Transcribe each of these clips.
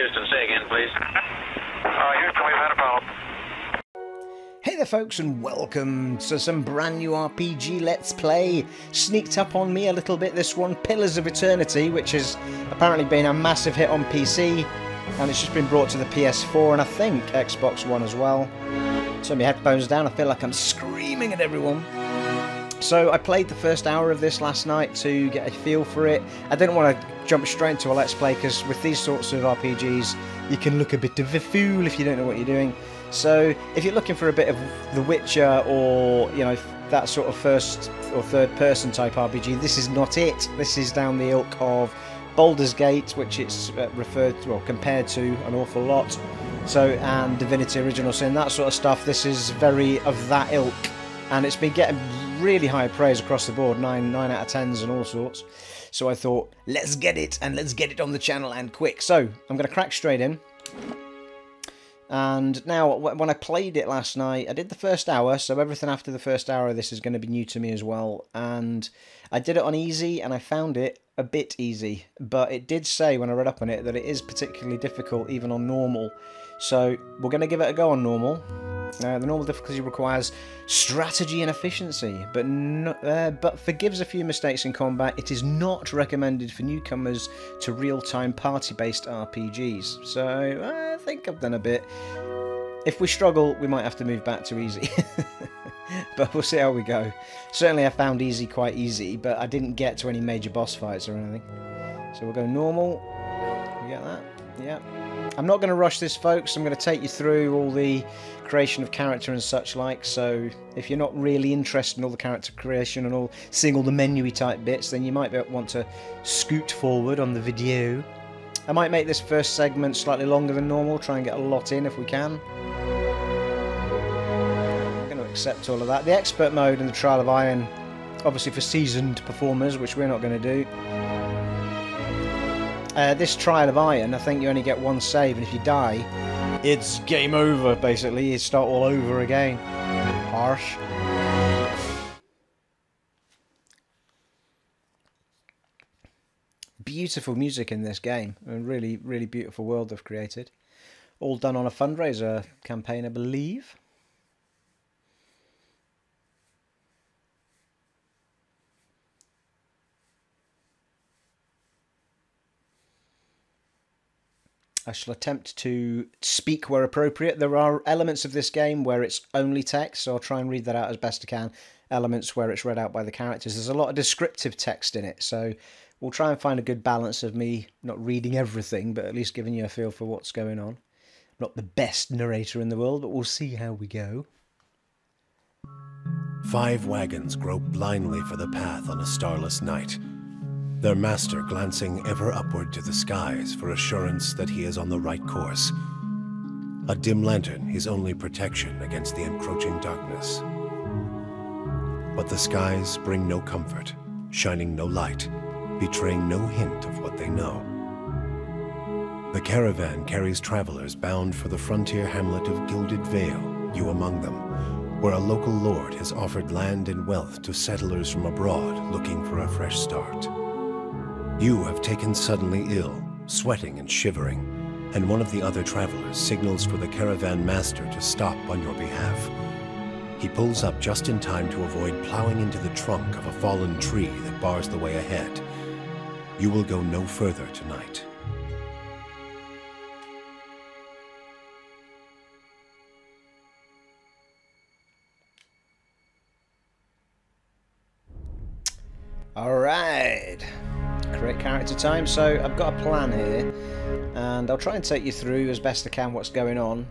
Houston, say again, please. Houston, we've had a problem. Hey there folks, and welcome to some brand new RPG Let's Play. Sneaked up on me a little bit this one, Pillars of Eternity, which has apparently been a massive hit on PC, and it's just been brought to the PS4 and I think Xbox One as well. Turn my headphones down, I feel like I'm screaming at everyone. So I played the first hour of this last night to get a feel for it. I didn't want to jump straight into a Let's Play because with these sorts of RPGs you can look a bit of a fool if you don't know what you're doing. So if you're looking for a bit of The Witcher or, you know, that sort of first or third person type RPG, this is not it. This is down the ilk of Baldur's Gate, which it's referred to, or compared to, an awful lot. So, and Divinity Original Sin, that sort of stuff. This is very of that ilk, and it's been getting really high praise across the board, 9 out of 10s and all sorts. So I thought, let's get it, and let's get it on the channel, and quick. So I'm going to crack straight in. And now, when I played it last night, I did the first hour, so everything after the first hour of this is going to be new to me as well. And I did it on easy, and I found it a bit easy. But it did say, when I read up on it, that it is particularly difficult, even on normal. So we're going to give it a go on normal. The normal difficulty requires strategy and efficiency, but forgives a few mistakes in combat. It is not recommended for newcomers to real-time party-based RPGs. So I think I've done a bit. If we struggle, we might have to move back to easy. But we'll see how we go. Certainly I found easy quite easy, but I didn't get to any major boss fights or anything. So we'll go normal. We get that? Yeah. I'm not going to rush this, folks. I'm going to take you through all the creation of character and such like, so if you're not really interested in all the character creation and all, seeing all the menu-y type bits, then you might want to scoot forward on the video. I might make this first segment slightly longer than normal, try and get a lot in if we can. I'm going to accept all of that. The expert mode and the Trial of Iron, obviously for seasoned performers, which we're not going to do. This Trial of Iron, I think you only get one save, and if you die, it's game over, basically. You start all over again. Harsh. Beautiful music in this game. A really, really beautiful world they've created. All done on a fundraiser campaign, I believe. I shall attempt to speak where appropriate. There are elements of this game where it's only text, so I'll try and read that out as best I can. Elements where it's read out by the characters. There's a lot of descriptive text in it, so we'll try and find a good balance of me not reading everything, but at least giving you a feel for what's going on. Not the best narrator in the world, but we'll see how we go. 5 wagons grope blindly for the path on a starless night. Their master glancing ever upward to the skies for assurance that he is on the right course. A dim lantern, his only protection against the encroaching darkness. But the skies bring no comfort, shining no light, betraying no hint of what they know. The caravan carries travelers bound for the frontier hamlet of Gilded Vale, you among them, where a local lord has offered land and wealth to settlers from abroad looking for a fresh start. You have taken suddenly ill, sweating and shivering, and one of the other travelers signals for the caravan master to stop on your behalf. He pulls up just in time to avoid plowing into the trunk of a fallen tree that bars the way ahead. You will go no further tonight. All right. Create character time. So I've got a plan here, and I'll try and take you through as best I can what's going on.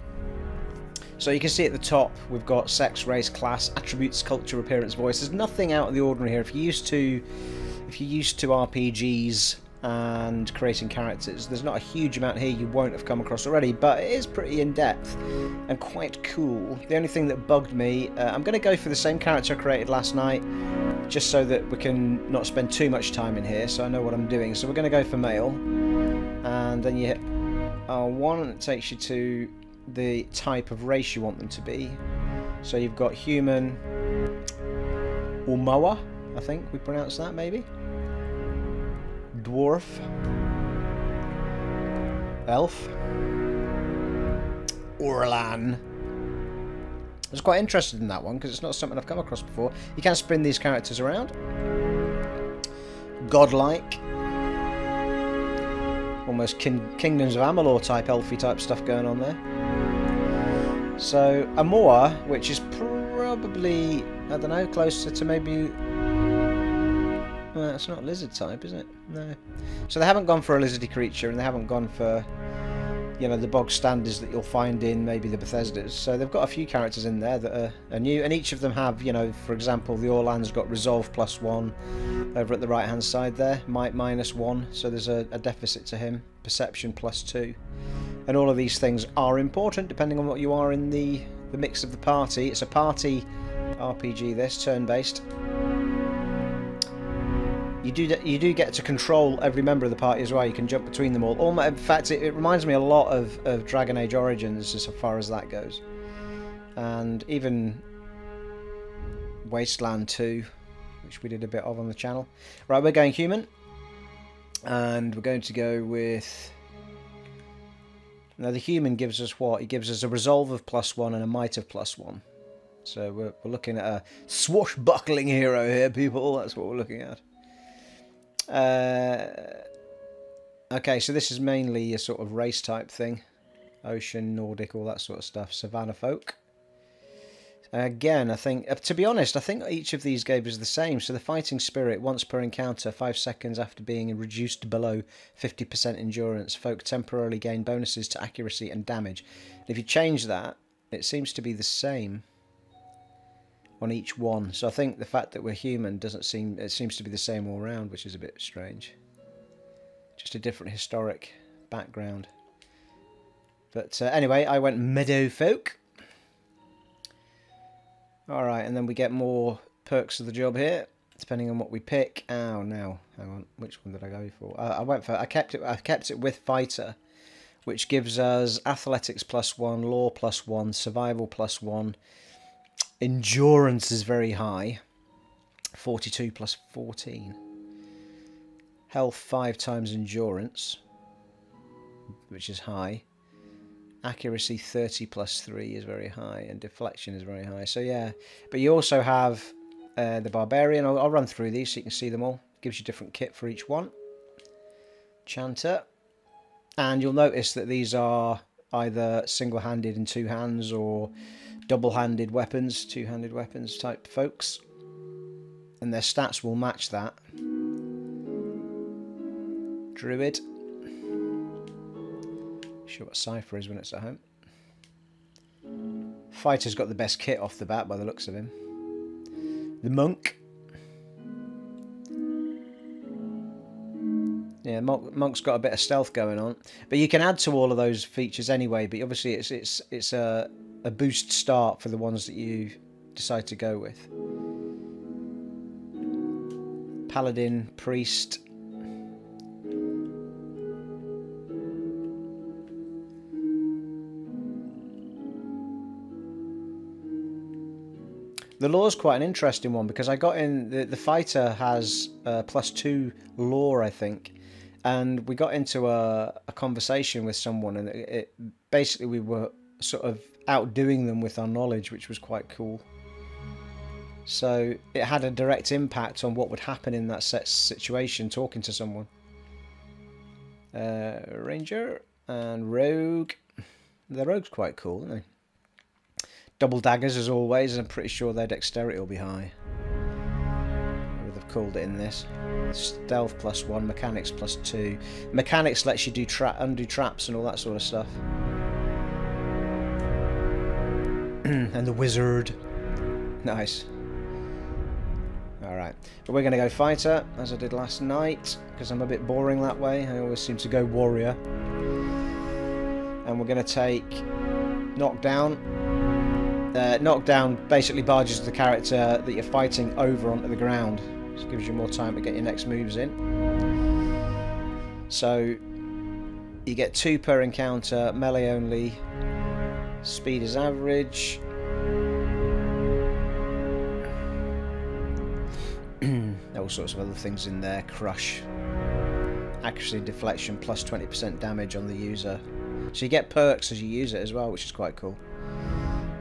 So you can see at the top we've got sex, race, class, attributes, culture, appearance, voice. There's nothing out of the ordinary here. If you're used to RPGs and creating characters, there's not a huge amount here you won't have come across already, but it is pretty in-depth and quite cool. The only thing that bugged me, I'm going to go for the same character I created last night, just so that we can not spend too much time in here, so I know what I'm doing. So we're going to go for male, and then you hit R1 and it takes you to the type of race you want them to be. So you've got human, or Moa, I think we pronounce that maybe. Dwarf, elf. Orlan. I was quite interested in that one because it's not something I've come across before. You can spin these characters around. Godlike. Almost Kingdoms of Amalur type, elfy type stuff going on there. So, Amor, which is probably, I don't know, closer to maybe... Well, it's not lizard type, is it? No. So they haven't gone for a lizardy creature, and they haven't gone for, you know, the bog standards that you'll find in maybe the Bethesdas. So they've got a few characters in there that are new, and each of them have, you know, for example, the Orlan's got resolve +1 over at the right-hand side there, might -1, so there's a deficit to him, perception +2. And all of these things are important depending on what you are in the mix of the party. It's a party RPG this, turn-based. You do get to control every member of the party as well. You can jump between them all. In fact, it reminds me a lot of Dragon Age Origins as far as that goes. And even Wasteland 2, which we did a bit of on the channel. Right, we're going human. And we're going to go with... Now, the human gives us what? It gives us a resolve of +1 and a might of +1. So we're looking at a swashbuckling hero here, people. That's what we're looking at. Okay, so this is mainly a sort of race type thing. Ocean, Nordic, all that sort of stuff. Savannah folk. Again, I think, to be honest, I think each of these gave us the same. So the fighting spirit, once per encounter, 5 seconds after being reduced below 50% endurance. Folk temporarily gain bonuses to accuracy and damage. And if you change that, it seems to be the same on each one. So I think the fact that we're human doesn't seem... It seems to be the same all round, which is a bit strange. Just a different historic background. But anyway, I went meadow folk. Alright, and then we get more perks of the job here, depending on what we pick. Oh, no. Hang on. Which one did I go for? I went for... I kept it with fighter, which gives us athletics +1, lore +1, survival +1... Endurance is very high, 42 plus 14. Health 5 times endurance, which is high. Accuracy 30 plus 3 is very high, and deflection is very high. So yeah, but you also have the barbarian. I'll run through these so you can see them all. Gives you different kit for each one. Chanter. And you'll notice that these are either single-handed in 2 hands or... double-handed weapons, 2-handed weapons type folks, and their stats will match that. Druid. Sure what Cypher is when it's at home. Fighter's got the best kit off the bat by the looks of him. The monk. Yeah, monk's got a bit of stealth going on, but you can add to all of those features anyway. But obviously, it's a boost start for the ones that you decide to go with. Paladin, priest. The lore's quite an interesting one because I got in... The fighter has +2 lore, I think. And we got into a conversation with someone and it basically we were sort of outdoing them with our knowledge, which was quite cool. So it had a direct impact on what would happen in that set situation, talking to someone. Ranger and rogue. The rogue's quite cool, isn't he? Double daggers as always, and I'm pretty sure their dexterity will be high. I would have called it in this. Stealth +1, mechanics +2. Mechanics lets you do undo traps and all that sort of stuff. And the wizard. Nice. Alright. But we're going to go fighter, as I did last night, because I'm a bit boring that way. I always seem to go warrior. And we're going to take knockdown. Knockdown basically barges the character that you're fighting over onto the ground. This gives you more time to get your next moves in. So, you get 2 per encounter, melee only. Speed is average. All sorts of other things in there. Crush. accuracy deflection plus 20% damage on the user. So you get perks as you use it as well, which is quite cool.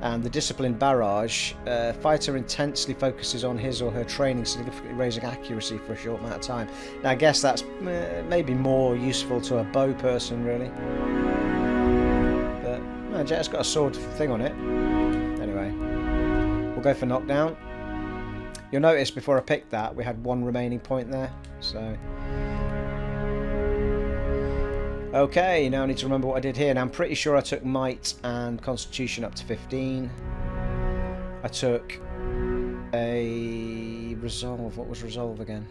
And the Discipline Barrage. Fighter intensely focuses on his or her training, significantly raising accuracy for a short amount of time. Now I guess that's maybe more useful to a bow person, really. But no, Jet's got a sword thing on it. Anyway, we'll go for knockdown. You'll notice before I picked that, we had one remaining point there, so... Okay, now I need to remember what I did here. Now I'm pretty sure I took Might and Constitution up to 15. I took a Resolve. What was Resolve again?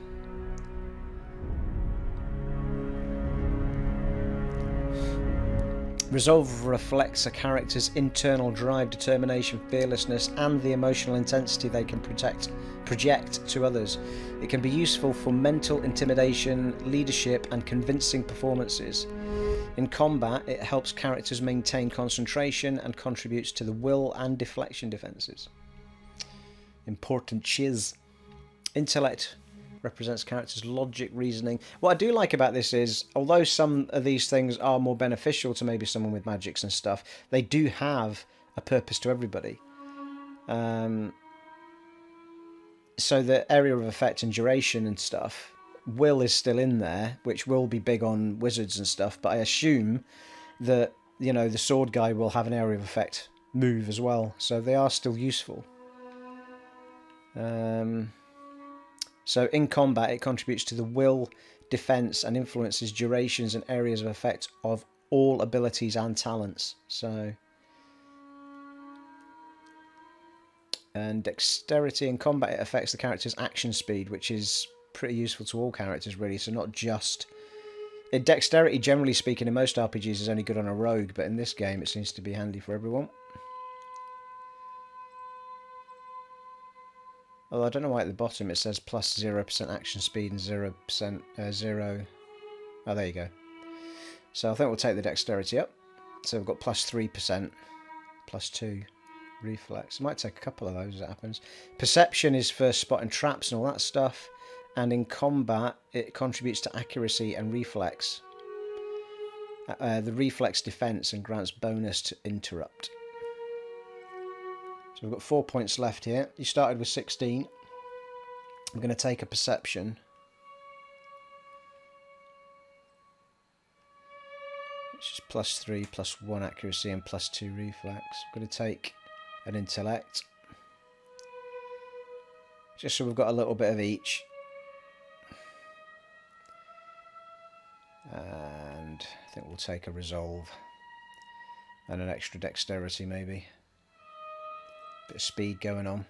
Resolve reflects a character's internal drive, determination, fearlessness, and the emotional intensity they can project to others. It can be useful for mental intimidation, leadership, and convincing performances. In combat, it helps characters maintain concentration and contributes to the will and deflection defenses. Important chiz. Intellect represents characters' logic, reasoning. What I do like about this is, although some of these things are more beneficial to maybe someone with magics and stuff, they do have a purpose to everybody. So the area of effect and duration and stuff, will is still in there, which will be big on wizards and stuff, but I assume that, you know, the sword guy will have an area of effect move as well, so they are still useful. So in combat, it contributes to the will, defense, and influences durations and areas of effect of all abilities and talents. So, and dexterity in combat, it affects the character's action speed, which is pretty useful to all characters, really. So not just... Dexterity, generally speaking, in most RPGs is only good on a rogue, but in this game it seems to be handy for everyone. Although I don't know why at the bottom it says plus 0% action speed and 0% Oh, there you go. So I think we'll take the dexterity up. So we've got plus 3%, plus 2 reflex. I might take a couple of those as it happens. Perception is for spotting traps and all that stuff. And in combat, it contributes to accuracy and reflex. The reflex defense and grants bonus to interrupt. So we've got 4 points left here. You started with 16. I'm going to take a perception. Which is plus 3, plus 1 accuracy and plus 2 reflex. I'm going to take an intellect. Just so we've got a little bit of each. And I think we'll take a resolve. And an extra dexterity maybe. Bit of speed going on.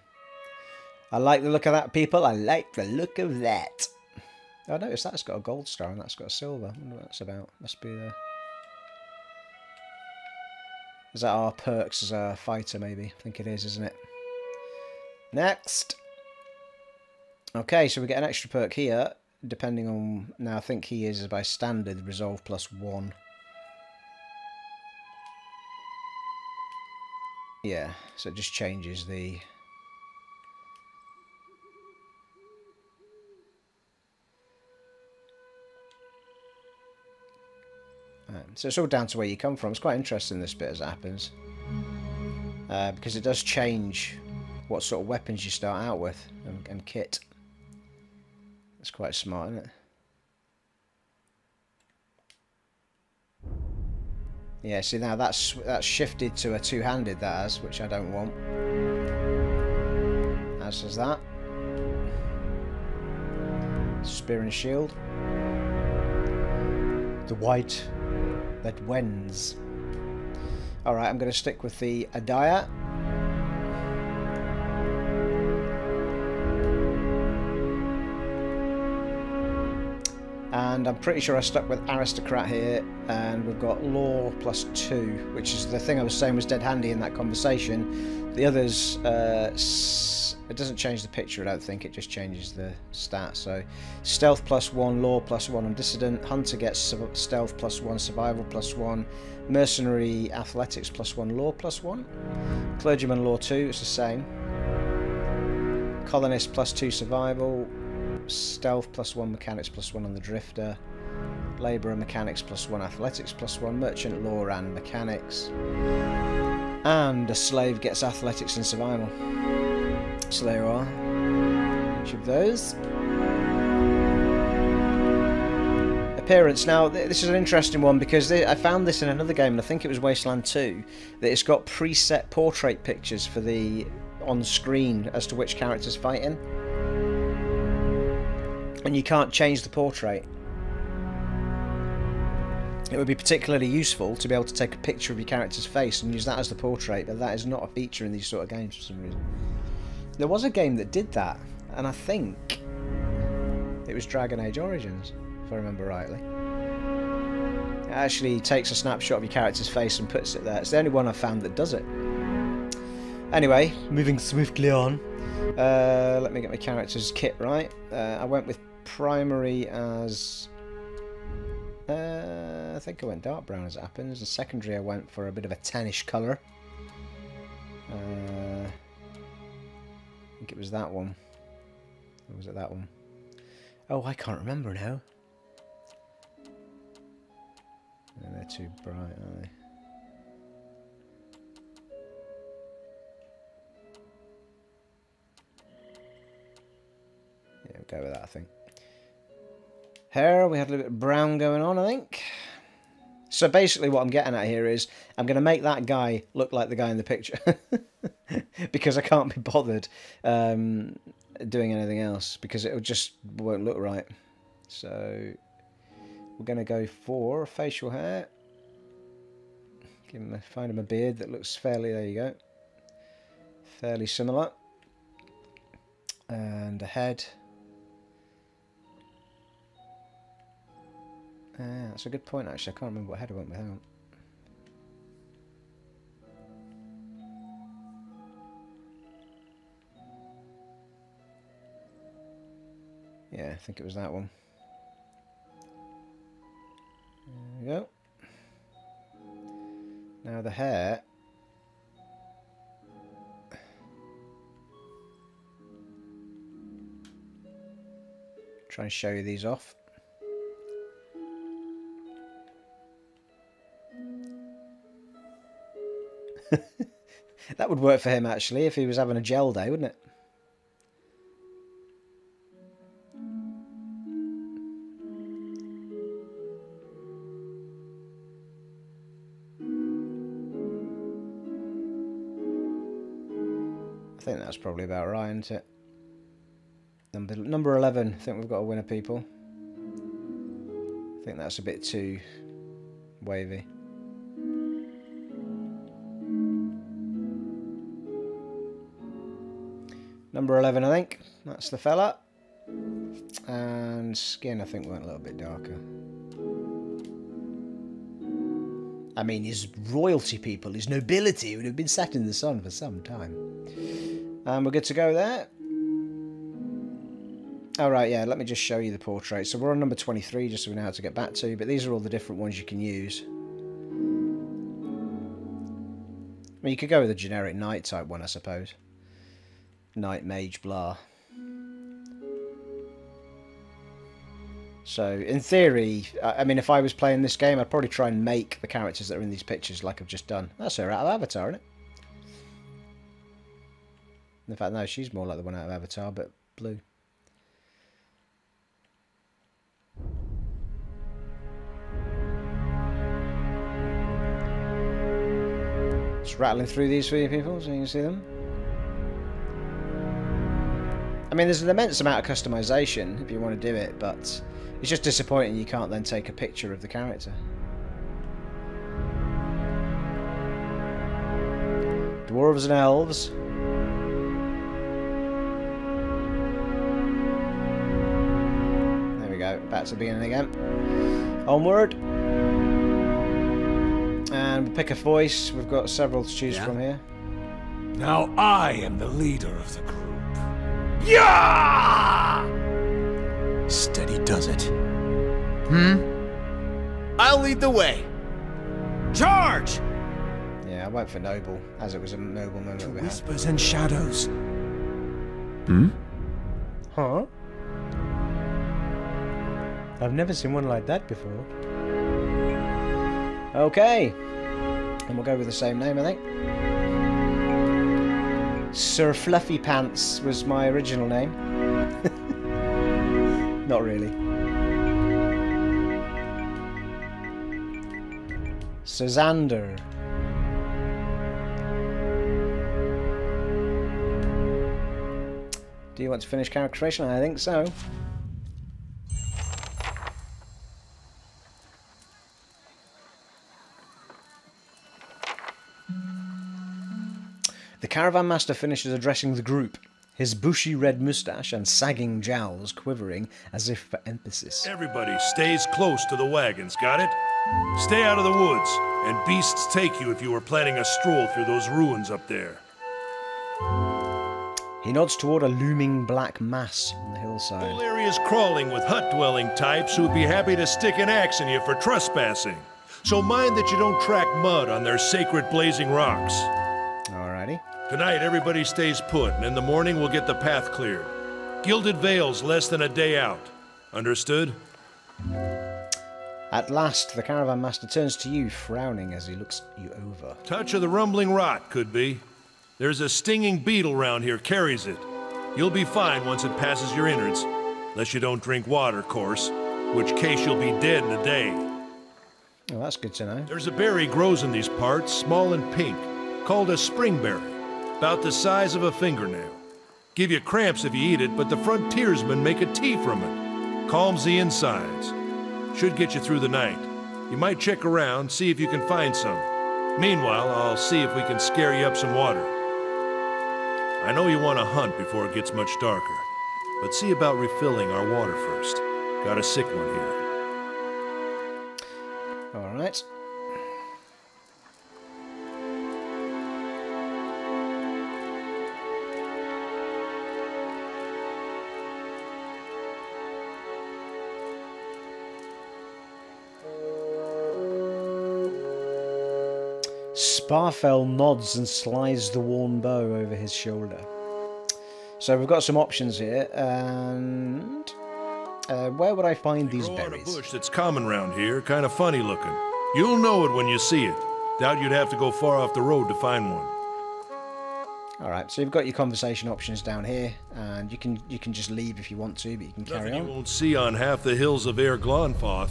I like the look of that, people. I like the look of that. I noticed that's got a gold star and that's got a silver. I wonder what that's about. Must be the... Is that our perks as a fighter, maybe? I think it is, isn't it? Next. Okay, so we get an extra perk here, depending on... Now, I think he is, by standard, resolve plus 1. Yeah, so it just changes the... So it's all down to where you come from. It's quite interesting, this bit, as it happens. Because it does change what sort of weapons you start out with and kit. That's quite smart, isn't it? Yeah, see now that's shifted to a two-handed, that has, which I don't want. As does that. Spear and shield. The white that wins. Alright, I'm going to stick with the Aedyr. And I'm pretty sure I stuck with Aristocrat here, and we've got Law plus 2, which is the thing I was saying was dead handy in that conversation. The others, it doesn't change the picture, I don't think, it just changes the stat. So Stealth plus 1, Law plus 1 on Dissident, Hunter gets Stealth plus 1, Survival plus 1, Mercenary Athletics plus 1, Law plus 1, Clergyman Law 2, it's the same, Colonist plus 2, Survival, Stealth plus 1, Mechanics plus 1 on the Drifter, Labour and Mechanics +1, Athletics +1, Merchant Lore and Mechanics. And a slave gets Athletics and Survival. So there you are. Each of those. Appearance. Now, this is an interesting one because I found this in another game, and I think it was Wasteland 2, that it's got preset portrait pictures for the on-screen as to which character's fighting. And you can't change the portrait. It would be particularly useful to be able to take a picture of your character's face and use that as the portrait, but that is not a feature in these sort of games for some reason. There was a game that did that, and I think it was Dragon Age Origins, if I remember rightly. It actually takes a snapshot of your character's face and puts it there. It's the only one I've found that does it. Anyway, moving swiftly on. Let me get my character's kit right. I went with primary as... I think I went dark brown as it happens, and secondary I went for a bit of a tannish colour. I think it was that one. Or was it that one? Oh, I can't remember now. No, they're too bright, aren't they? Yeah, we'll go with that, I think. Hair, we had a little bit of brown going on, I think. So basically what I'm getting at here is I'm going to make that guy look like the guy in the picture. Because I can't be bothered doing anything else, because it just won't look right. So we're going to go for facial hair. Give him a, find him a beard that looks fairly, there you go, fairly similar. And a head. That's a good point, actually. I can't remember what head I went with. Hang on. Yeah, I think it was that one. There we go. Now the hair. Try and show you these off. That would work for him, actually, if he was having a gel day, wouldn't it? I think that's probably about right, isn't it? Number 11, I think we've got a winner, people. I think that's a bit too wavy. Number 11, I think. That's the fella. And skin, I think, went a little bit darker. I mean, his royalty people, his nobility, would have been sat in the sun for some time. And we're good to go there. Alright, yeah, let me just show you the portrait. So we're on number 23, just so we know how to get back to. But these are all the different ones you can use. I mean, you could go with a generic knight type one, I suppose. Knight, mage, blah. So, in theory, I mean, if I was playing this game, I'd probably try and make the characters that are in these pictures like I've just done. That's her out of Avatar, isn't it? In fact, no, she's more like the one out of Avatar, but blue. Just rattling through these for you people so you can see them. I mean, there's an immense amount of customization if you want to do it, but it's just disappointing you can't then take a picture of the character. Dwarves and elves. There we go, back to the beginning again. Onward. And we'll pick a voice. We've got several to choose from here. Now I am the leader of the group. Yeah! Steady does it. I'll lead the way. Charge! Yeah, I went for noble, as it was a noble moment. To whispers and shadows. Huh? I've never seen one like that before. Okay. And we'll go with the same name, I think. Sir Fluffy Pants was my original name. Not really. Sir Xander. Do you want to finish character creation? I think so. The Caravan Master finishes addressing the group, his bushy red moustache and sagging jowls quivering as if for emphasis. Everybody stays close to the wagons, got it? Stay out of the woods, and beasts take you if you were planning a stroll through those ruins up there. He nods toward a looming black mass on the hillside. The whole area is crawling with hut-dwelling types who would be happy to stick an axe in you for trespassing. So mind that you don't track mud on their sacred blazing rocks. Alrighty. Tonight everybody stays put, and in the morning we'll get the path cleared. Gilded Vale's less than a day out. Understood? At last, the Caravan Master turns to you, frowning as he looks you over. Touch of the rumbling rot, could be. There's a stinging beetle round here, carries it. You'll be fine once it passes your innards. Unless you don't drink water, of course. In which case you'll be dead in a day. Well, that's good to know. There's a berry grows in these parts, small and pink, called a springberry, about the size of a fingernail. Give you cramps if you eat it, but the frontiersmen make a tea from it. Calms the insides. Should get you through the night. You might check around, see if you can find some. Meanwhile, I'll see if we can scare you up some water. I know you want to hunt before it gets much darker, but see about refilling our water first. Got a sick one here. All right. Sparfell nods and slides the worn bow over his shoulder. So we've got some options here, and where would I find these berries? It's a bush that's common round here, kind of funny looking. You'll know it when you see it. Doubt you'd have to go far off the road to find one. All right, so you've got your conversation options down here, and you can just leave if you want to, but you can carry on. You won't see on half the hills of Eir Glanfath.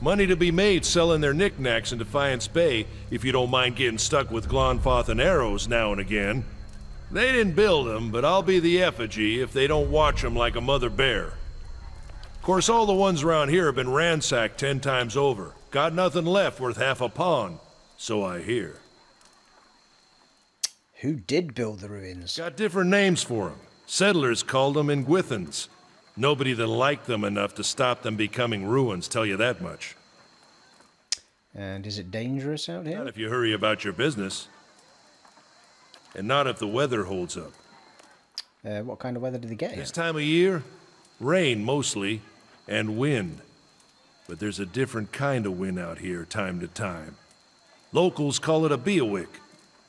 Money to be made selling their knickknacks in Defiance Bay if you don't mind getting stuck with Glanfath and arrows now and again. They didn't build them, but I'll be the effigy if they don't watch them like a mother bear. Of course, all the ones around here have been ransacked 10 times over. Got nothing left worth half a pawn, so I hear. Who did build the ruins? Got different names for them. Settlers called them Engwithans. Nobody that liked them enough to stop them becoming ruins, tell you that much. And is it dangerous out here? Not if you hurry about your business. And not if the weather holds up. What kind of weather do they get here? This time of year, rain mostly, and wind. But there's a different kind of wind out here time to time. Locals call it a beowick,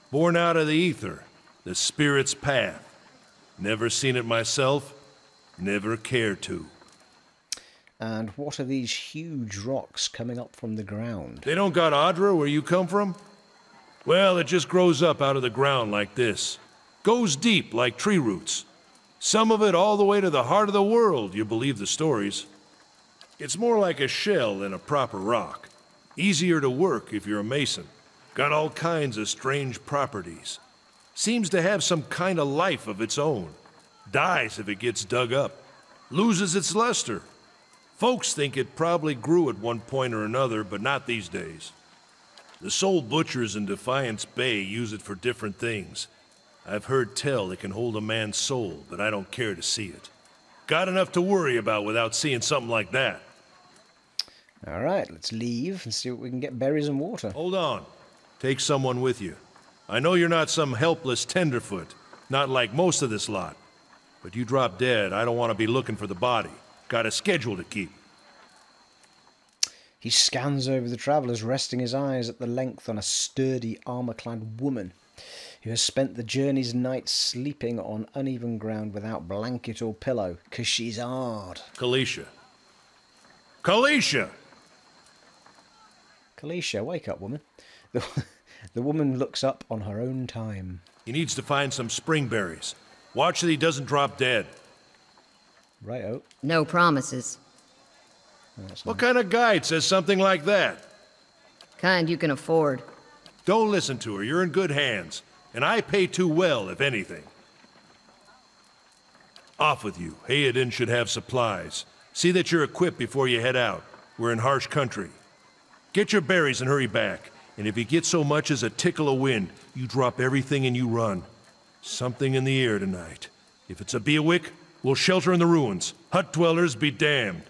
born out of the ether, the spirit's path. Never seen it myself. Never care to. And what are these huge rocks coming up from the ground? They don't got Adra where you come from? Well, it just grows up out of the ground like this. Goes deep like tree roots. Some of it all the way to the heart of the world, you believe the stories. It's more like a shell than a proper rock. Easier to work if you're a mason. Got all kinds of strange properties. Seems to have some kind of life of its own. Dies if it gets dug up. Loses its luster. Folks think it probably grew at one point or another, but not these days. The soul butchers in Defiance Bay use it for different things. I've heard tell it can hold a man's soul, but I don't care to see it. Got enough to worry about without seeing something like that. All right, let's leave and see what we can get. Berries and water. Hold on. Take someone with you. I know you're not some helpless tenderfoot, not like most of this lot. But you drop dead, I don't want to be looking for the body. Got a schedule to keep. He scans over the travellers, resting his eyes at the length on a sturdy, armour-clad woman who has spent the journey's night sleeping on uneven ground without blanket or pillow, 'cause she's hard. Kalisha. Kalisha! Kalisha, wake up, woman. The woman looks up on her own time. He needs to find some spring berries. Watch that he doesn't drop dead. Righto. No promises. Oh, nice. What kind of guide says something like that? Kind you can afford. Don't listen to her. You're in good hands. And I pay too well, if anything. Off with you. Hayden should have supplies. See that you're equipped before you head out. We're in harsh country. Get your berries and hurry back. And if you get so much as a tickle of wind, you drop everything and you run. Something in the air tonight. If it's a Beowick, we'll shelter in the ruins. Hut dwellers be damned.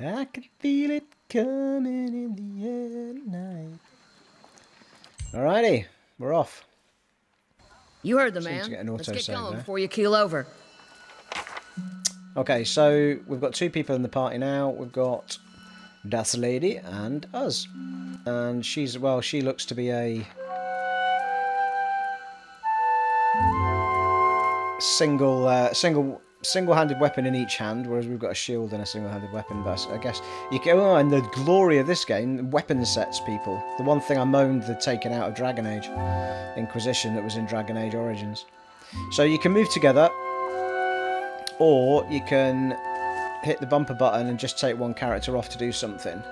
I can feel it coming in the air tonight. Alrighty, we're off. You heard the man. Let's get going before you keel over. Okay, so we've got two people in the party now. We've got Das Lady and us. And she's, well, she looks to be a single-handed weapon in each hand, whereas we've got a shield and a single-handed weapon. But I guess you can. Oh, and the glory of this game, weapon sets, people. The one thing I moaned they'd taken out of Dragon Age Inquisition that was in Dragon Age Origins. So you can move together, or you can hit the bumper button and just take one character off to do something,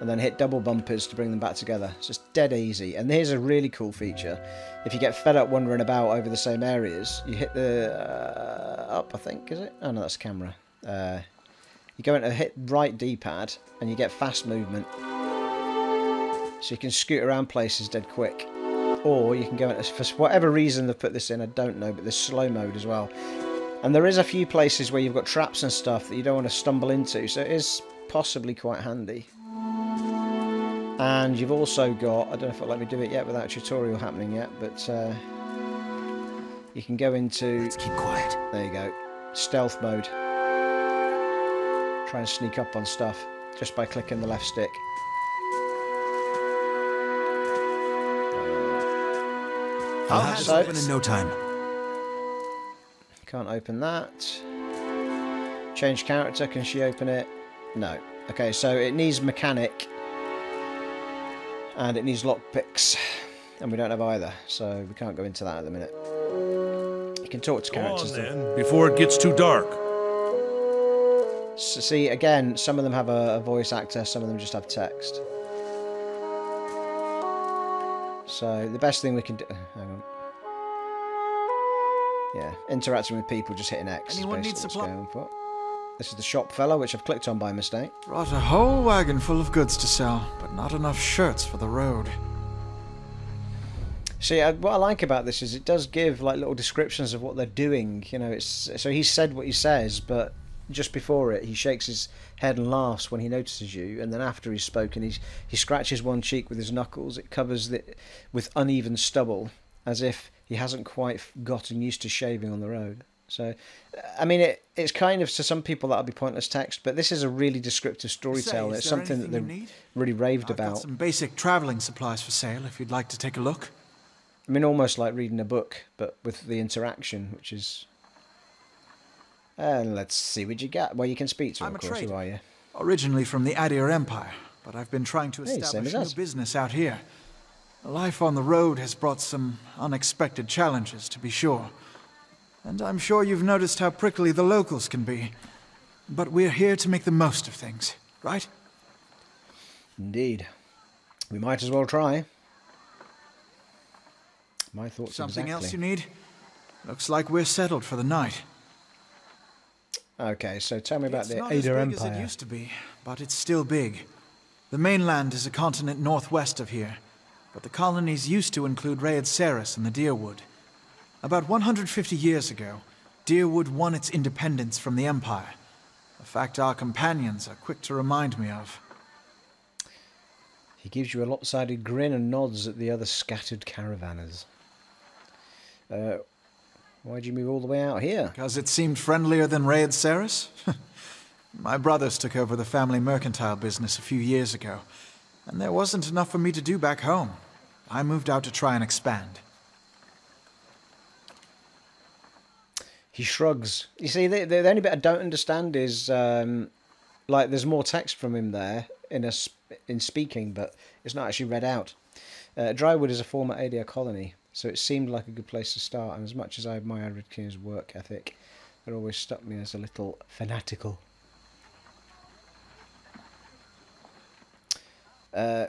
and then hit double bumpers to bring them back together. It's just dead easy. And here's a really cool feature. If you get fed up wandering about over the same areas, you hit the up, I think, is it? Oh no, that's camera. You go into hit right D-pad and you get fast movement. So you can scoot around places dead quick. Or you can go into, for whatever reason they've put this in, I don't know, but there's slow mode as well. And there is a few places where you've got traps and stuff that you don't want to stumble into, so it is possibly quite handy. And you've also got, I don't know if it'll let me do it yet without a tutorial happening yet, but you can go into... Let's keep quiet. There you go. Stealth mode. Try and sneak up on stuff just by clicking the left stick. I'll have this open in no time. Can't open that. Change character, can she open it? No. Okay, so it needs mechanic. And it needs lockpicks. And we don't have either, so we can't go into that at the minute. You can talk to characters then, before it gets too dark. So see, again, some of them have a voice actor, some of them just have text. So the best thing we can do... Hang on. Yeah, interacting with people, just hitting X. Anyone needs supply? This is the shop fella, which I've clicked on by mistake. Brought a whole wagon full of goods to sell, but not enough shirts for the road. See, what I like about this is it does give like little descriptions of what they're doing. You know, it's so he said what he says, but just before it, he shakes his head and laughs when he notices you, and then after he's spoken, he scratches one cheek with his knuckles. It covers it with uneven stubble, as if he hasn't quite gotten used to shaving on the road. So, I mean, it's kind of, to some people that'll be pointless text, but this is a really descriptive storytelling. It's something that they really raved about. I've got some basic travelling supplies for sale, if you'd like to take a look. I mean, almost like reading a book, but with the interaction, which is... And let's see what you got. Well, you can speak to him, of course, who are you? Originally from the Aedyr Empire, but I've been trying to establish a new business out here. Life on the road has brought some unexpected challenges, to be sure. And I'm sure you've noticed how prickly the locals can be. But we're here to make the most of things, right? Indeed. We might as well try. My thoughts exactly. Something else you need? Looks like we're settled for the night. Okay, so tell me about the Aedyr Empire. It's not as big as it used to be, but it's still big. The mainland is a continent northwest of here, but the colonies used to include Rayad Seris and the Deerwood. About 150 years ago, Deerwood won its independence from the Empire, a fact our companions are quick to remind me of. He gives you a lopsided grin and nods at the other scattered caravanners. Why'd you move all the way out here? Because it seemed friendlier than Rayad Seris. My brothers took over the family mercantile business a few years ago, and there wasn't enough for me to do back home. I moved out to try and expand. He shrugs. You see, the only bit I don't understand is like there's more text from him there in speaking, but it's not actually read out. Drywood is a former Aedyr colony, so it seemed like a good place to start, and as much as I admire Ridkin's work ethic, it always struck me as a little fanatical.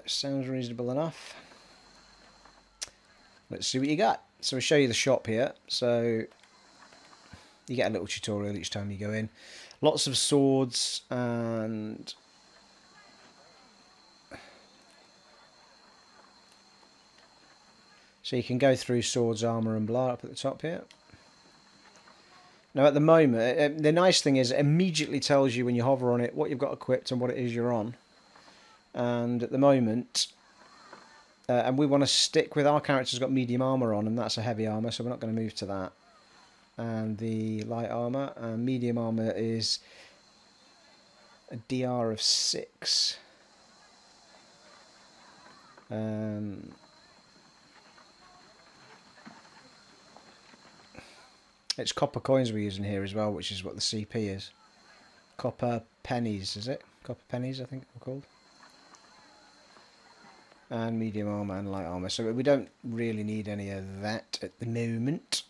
Sounds reasonable enough. Let's see what you got. So we'll show you the shop here. So you get a little tutorial each time you go in. Lots of swords and so you can go through swords, armour and blah up at the top here. Now at the moment, the nice thing is it immediately tells you when you hover on it what you've got equipped and what it is you're on. And at the moment, and we want to stick with our character's got medium armour on, and that's a heavy armour, so we're not going to move to that. And the light armour, and medium armour is a DR of 6. It's copper coins we're using here as well, which is what the CP is. Copper pennies, is it? Copper pennies, I think they're called. And medium armour and light armour. So we don't really need any of that at the moment.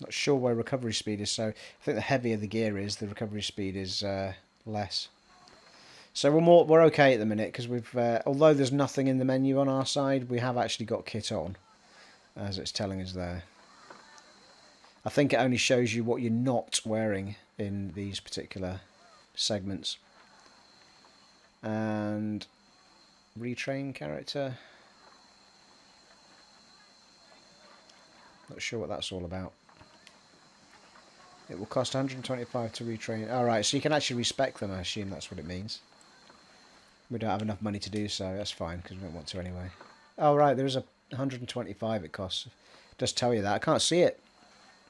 Not sure why recovery speed is so... I think the heavier the gear is, the recovery speed is less. So we're okay at the minute, because we've... although there's nothing in the menu on our side, we have actually got kit on, as it's telling us there. I think it only shows you what you're not wearing in these particular segments. And retrain character. Not sure what that's all about. It will cost 125 to retrain. Alright, so you can actually respec them, I assume that's what it means. We don't have enough money to do so, that's fine, because we don't want to anyway. Oh right, there is a 125 it costs. Just tell you that. I can't see it.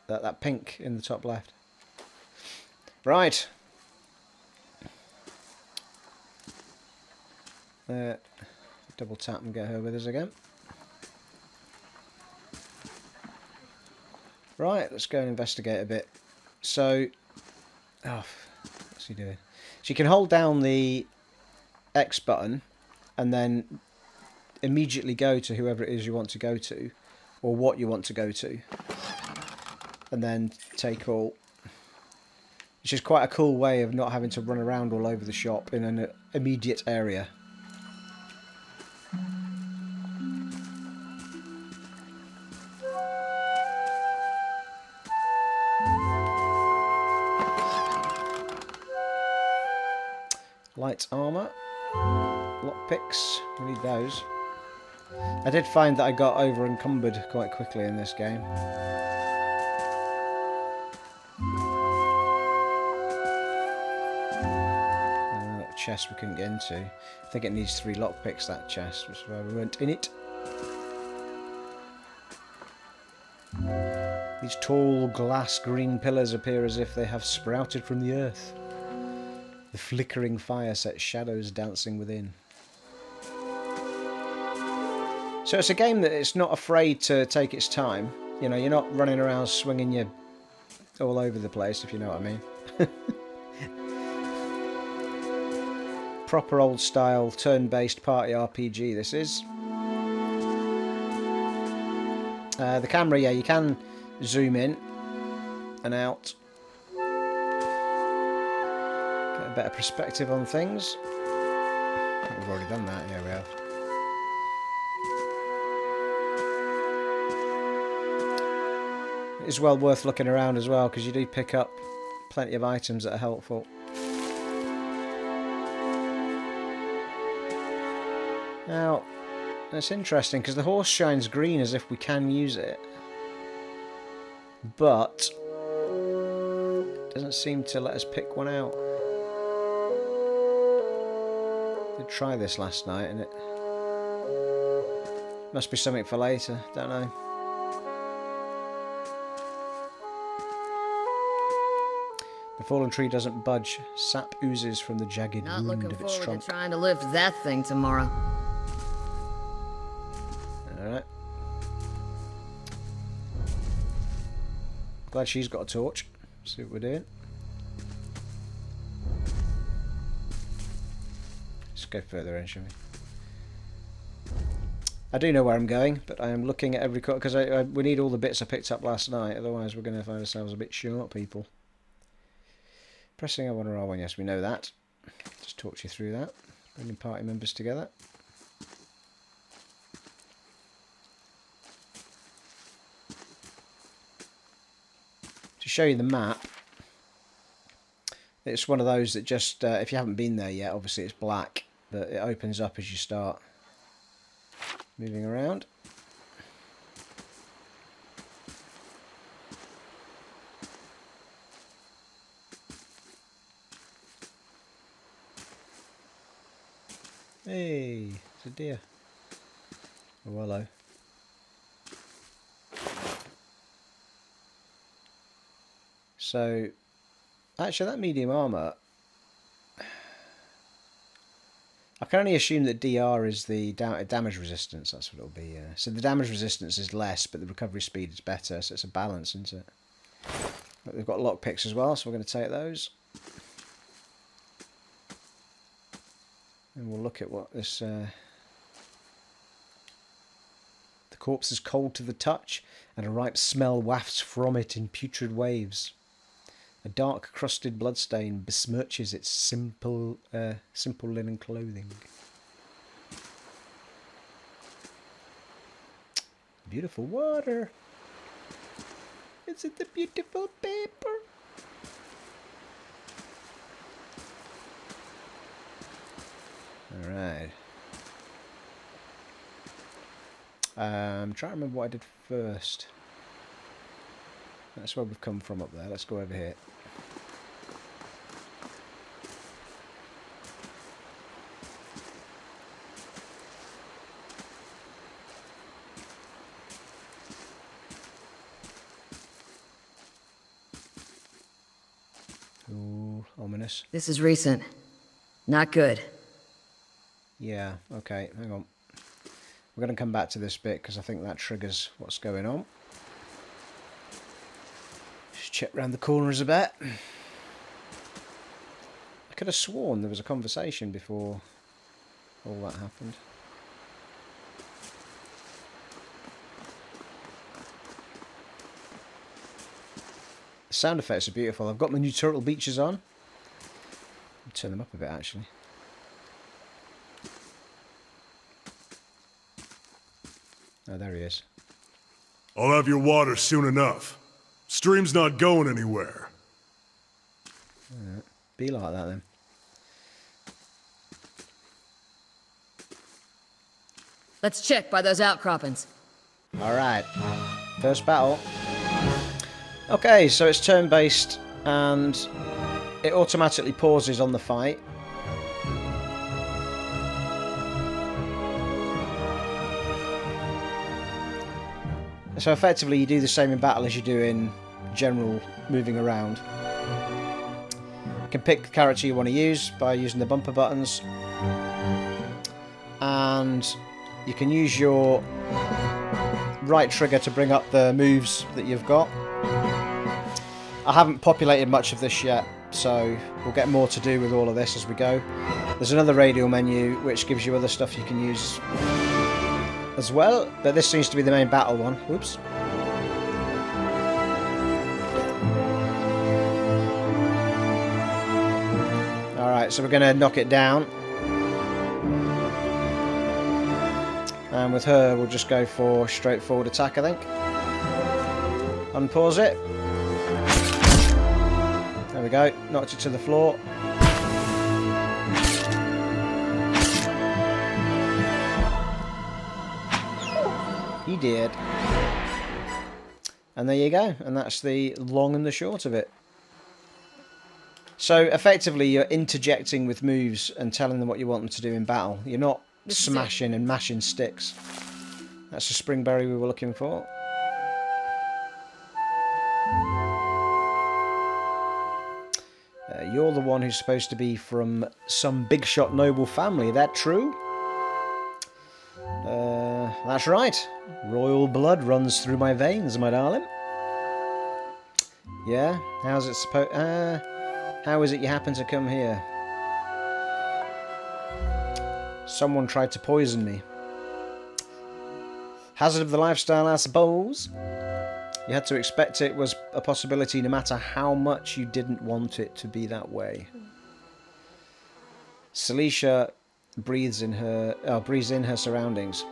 That pink in the top left. Right. Double tap and get her with us again. Right, let's go and investigate a bit. So, what's he doing? So you can hold down the X button and then immediately go to whoever it is you want to go to, or what you want to go to, and then take all. Which is quite a cool way of not having to run around all over the shop in an immediate area. Light armour, lockpicks, we need those. I did find that I got over encumbered quite quickly in this game. That chest we couldn't get into. I think it needs 3 lockpicks, that chest, which is why we weren't in it. These tall glass green pillars appear as if they have sprouted from the earth. The flickering fire sets shadows dancing within. So it's a game that it's not afraid to take its time. You know, you're not running around swinging you all over the place, if you know what I mean. Proper old style turn-based party RPG this is. The camera, yeah, you can zoom in and out. Better perspective on things. I think we've already done that, yeah we have. It is well worth looking around as well, because you do pick up plenty of items that are helpful. Now, it's interesting, because the horse shines green as if we can use it, but it doesn't seem to let us pick one out. Did try this last night and it must be something for later, don't know. The fallen tree doesn't budge. Sap oozes from the jagged wound of its trunk. Not looking forward to trying to lift that thing tomorrow. Alright. Glad she's got a torch. See what we're doing. just go further in, shall we? I do know where I'm going, but I am looking at every corner, because we need all the bits I picked up last night, otherwise we're going to find ourselves a bit short, people. Pressing L1 or R1, yes, we know that. Just talk you through that. Bringing party members together. To show you the map, it's one of those that just, if you haven't been there yet, obviously it's black, but it opens up as you start moving around. Hey, it's a deer. Oh, hello. So, actually that medium armour, I can only assume that DR is the damage resistance, that's what it'll be, yeah. So the damage resistance is less, but the recovery speed is better, so it's a balance, isn't it? But we've got lockpicks as well, so we're going to take those. And we'll look at what this... The corpse is cold to the touch, and a ripe smell wafts from it in putrid waves. A dark crusted bloodstain besmirches its simple linen clothing. Beautiful water. Is it the beautiful paper? Alright. I'm trying to remember what I did first. That's where we've come from up there. Let's go over here. Ooh, ominous. This is recent. Not good. Yeah, okay, hang on. We're going to come back to this bit because I think that triggers what's going on. Just check round the corners a bit. I could have sworn there was a conversation before all that happened. The sound effects are beautiful. I've got my new turtle beaches on. I'll turn them up a bit actually. Oh, there he is. I'll have your water soon enough. Stream's not going anywhere. Right. Be like that, then. Let's check by those outcroppings. Alright. First battle. Okay, so it's turn-based, and it automatically pauses on the fight. So effectively you do the same in battle as you do in general moving around. You can pick the character you want to use by using the bumper buttons. And you can use your right trigger to bring up the moves that you've got. I haven't populated much of this yet, so we'll get more to do with all of this as we go. There's another radial menu which gives you other stuff you can use as well, but this seems to be the main battle one. Whoops. Alright, so we're going to knock it down. And with her, we'll just go for straightforward attack, I think. Unpause it. There we go. Knocked it to the floor. He did. And there you go. And that's the long and the short of it. So effectively you're interjecting with moves and telling them what you want them to do in battle. You're not smashing and mashing sticks. That's the spring berry we were looking for. You're the one who's supposed to be from some big shot noble family. Is that true? That's right. Royal blood runs through my veins, my darling. Yeah? How's it supposed... how is it you happen to come here? Someone tried to poison me. Hazard of the lifestyle, I suppose. You had to expect it was a possibility no matter how much you didn't want it to be that way. Celicia breathes in her surroundings.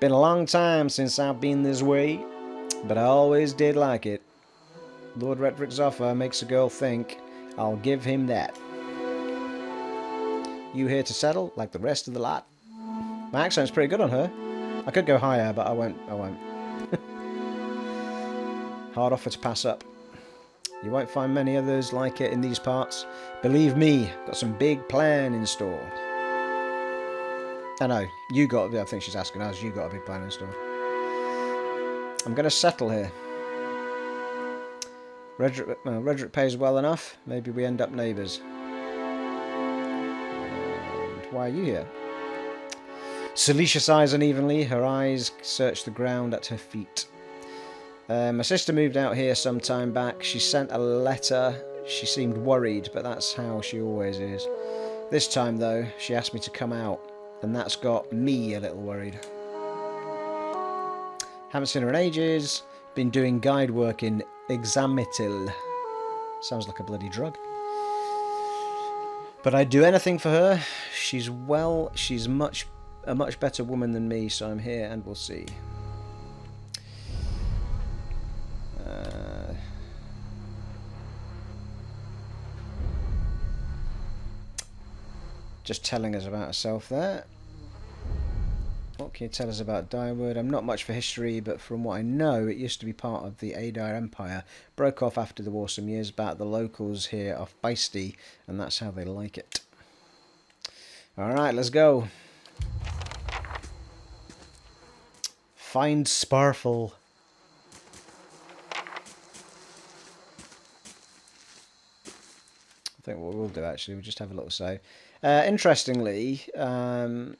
Been a long time since I've been this way, but I always did like it. Lord Raedric's offer makes a girl think. I'll give him that. You here to settle, like the rest of the lot? My accent's pretty good on her. I could go higher, but I won't. Hard offer to pass up. You won't find many others like it in these parts. Believe me, got some big plan in store. I know, you got, I think she's asking us, you got a big plan in store. I'm going to settle here. Raedric pays well enough. Maybe we end up neighbours. Why are you here? Celicia sighs unevenly. Her eyes search the ground at her feet. My sister moved out here some time back. She sent a letter. She seemed worried, but that's how she always is. This time, though, she asked me to come out, and that's got me a little worried. Haven't seen her in ages. Been doing guide work in Exametil. Sounds like a bloody drug. But I'd do anything for her. She's well, she's a much better woman than me, so I'm here and we'll see. Just telling us about herself there. What can you tell us about Deerwood? I'm not much for history, but from what I know, it used to be part of the Aedyr Empire. Broke off after the war some years back. The locals here are feisty, and that's how they like it. Alright, let's go. Find Sparfell. I think what we'll do, actually, we'll just have a little say. Interestingly... hang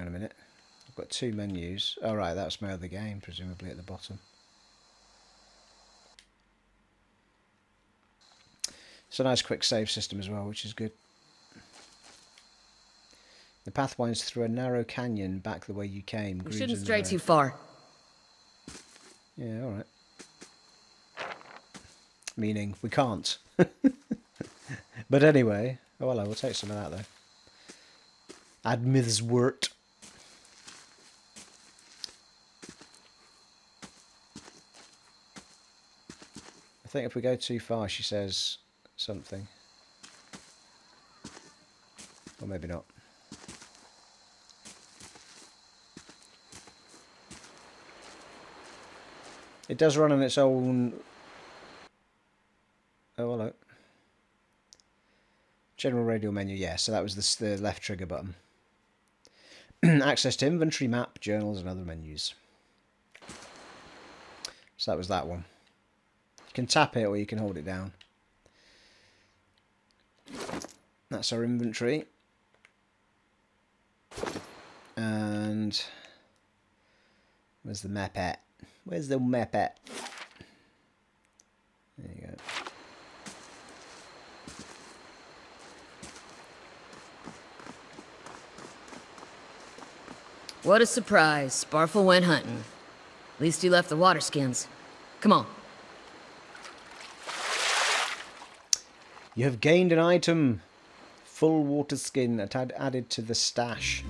on a minute. I've got two menus. Oh, right, that's my other game, presumably at the bottom. It's a nice quick save system as well, which is good. The path winds through a narrow canyon back the way you came. You shouldn't stray too far. Yeah, all right. Meaning we can't. But anyway, oh, well, I will take some of that, though. Admith's wort. I think if we go too far, she says something. Or maybe not. It does run on its own... Oh, hello. General radial menu, yeah, so that was the left trigger button. Access to inventory, map, journals, and other menus. So that was that one. You can tap it or you can hold it down. That's our inventory. And where's the map at? Where's the map at? There you go. What a surprise. Sparfell went hunting. At least he left the water skins. Come on. You have gained an item. Full water skin added to the stash.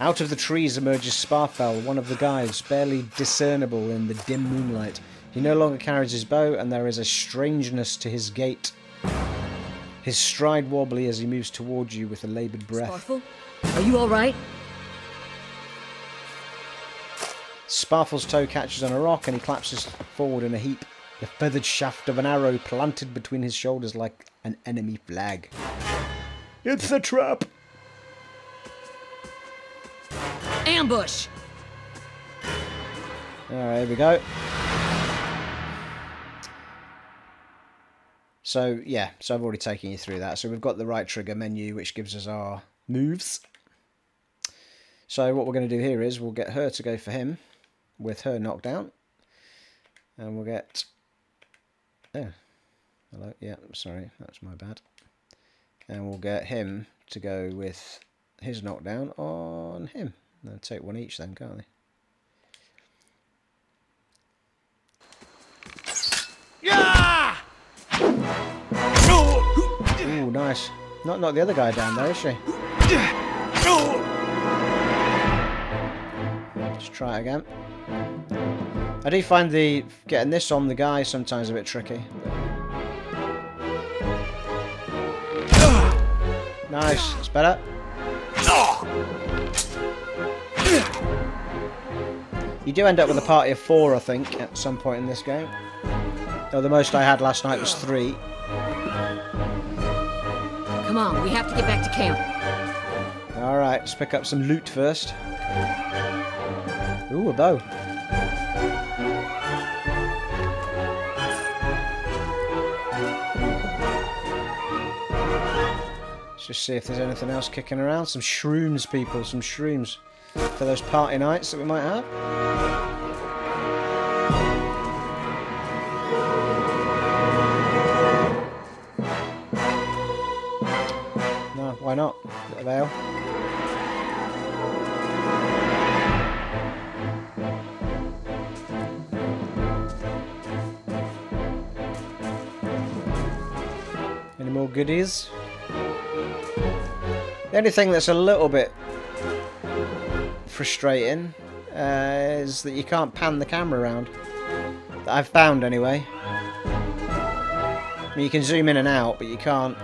Out of the trees emerges Sparfell, one of the guides, barely discernible in the dim moonlight. He no longer carries his bow, and there is a strangeness to his gait. His stride wobbly as he moves towards you with a laboured breath. Sparfell? Are you alright? Sparfell's toe catches on a rock and he collapses forward in a heap. The feathered shaft of an arrow planted between his shoulders like an enemy flag. It's a trap! Ambush! Alright, here we go. So, yeah, so I've already taken you through that. So we've got the right trigger menu which gives us our moves. So what we're going to do here is we'll get her to go for him with her knockdown. And we'll get... Yeah, Hello, yeah, sorry, that's my bad. And we'll get him to go with his knockdown on him. They'll take one each then, can't they? Yeah! Ooh, nice. Not knock the other guy down though, is she? Let's try it again. I do find the getting this on the guy sometimes a bit tricky. Nice, that's better. You do end up with a party of 4, I think, at some point in this game. Though the most I had last night was 3. Come on, we have to get back to camp. Alright, let's pick up some loot first. Ooh, a bow. Let's just see if there's anything else kicking around. Some shrooms, people, some shrooms for those party nights that we might have. No, why not? Bit of ale. Any more goodies? The only thing that's a little bit frustrating is that you can't pan the camera around. That I've found, anyway. I mean, you can zoom in and out, but you can't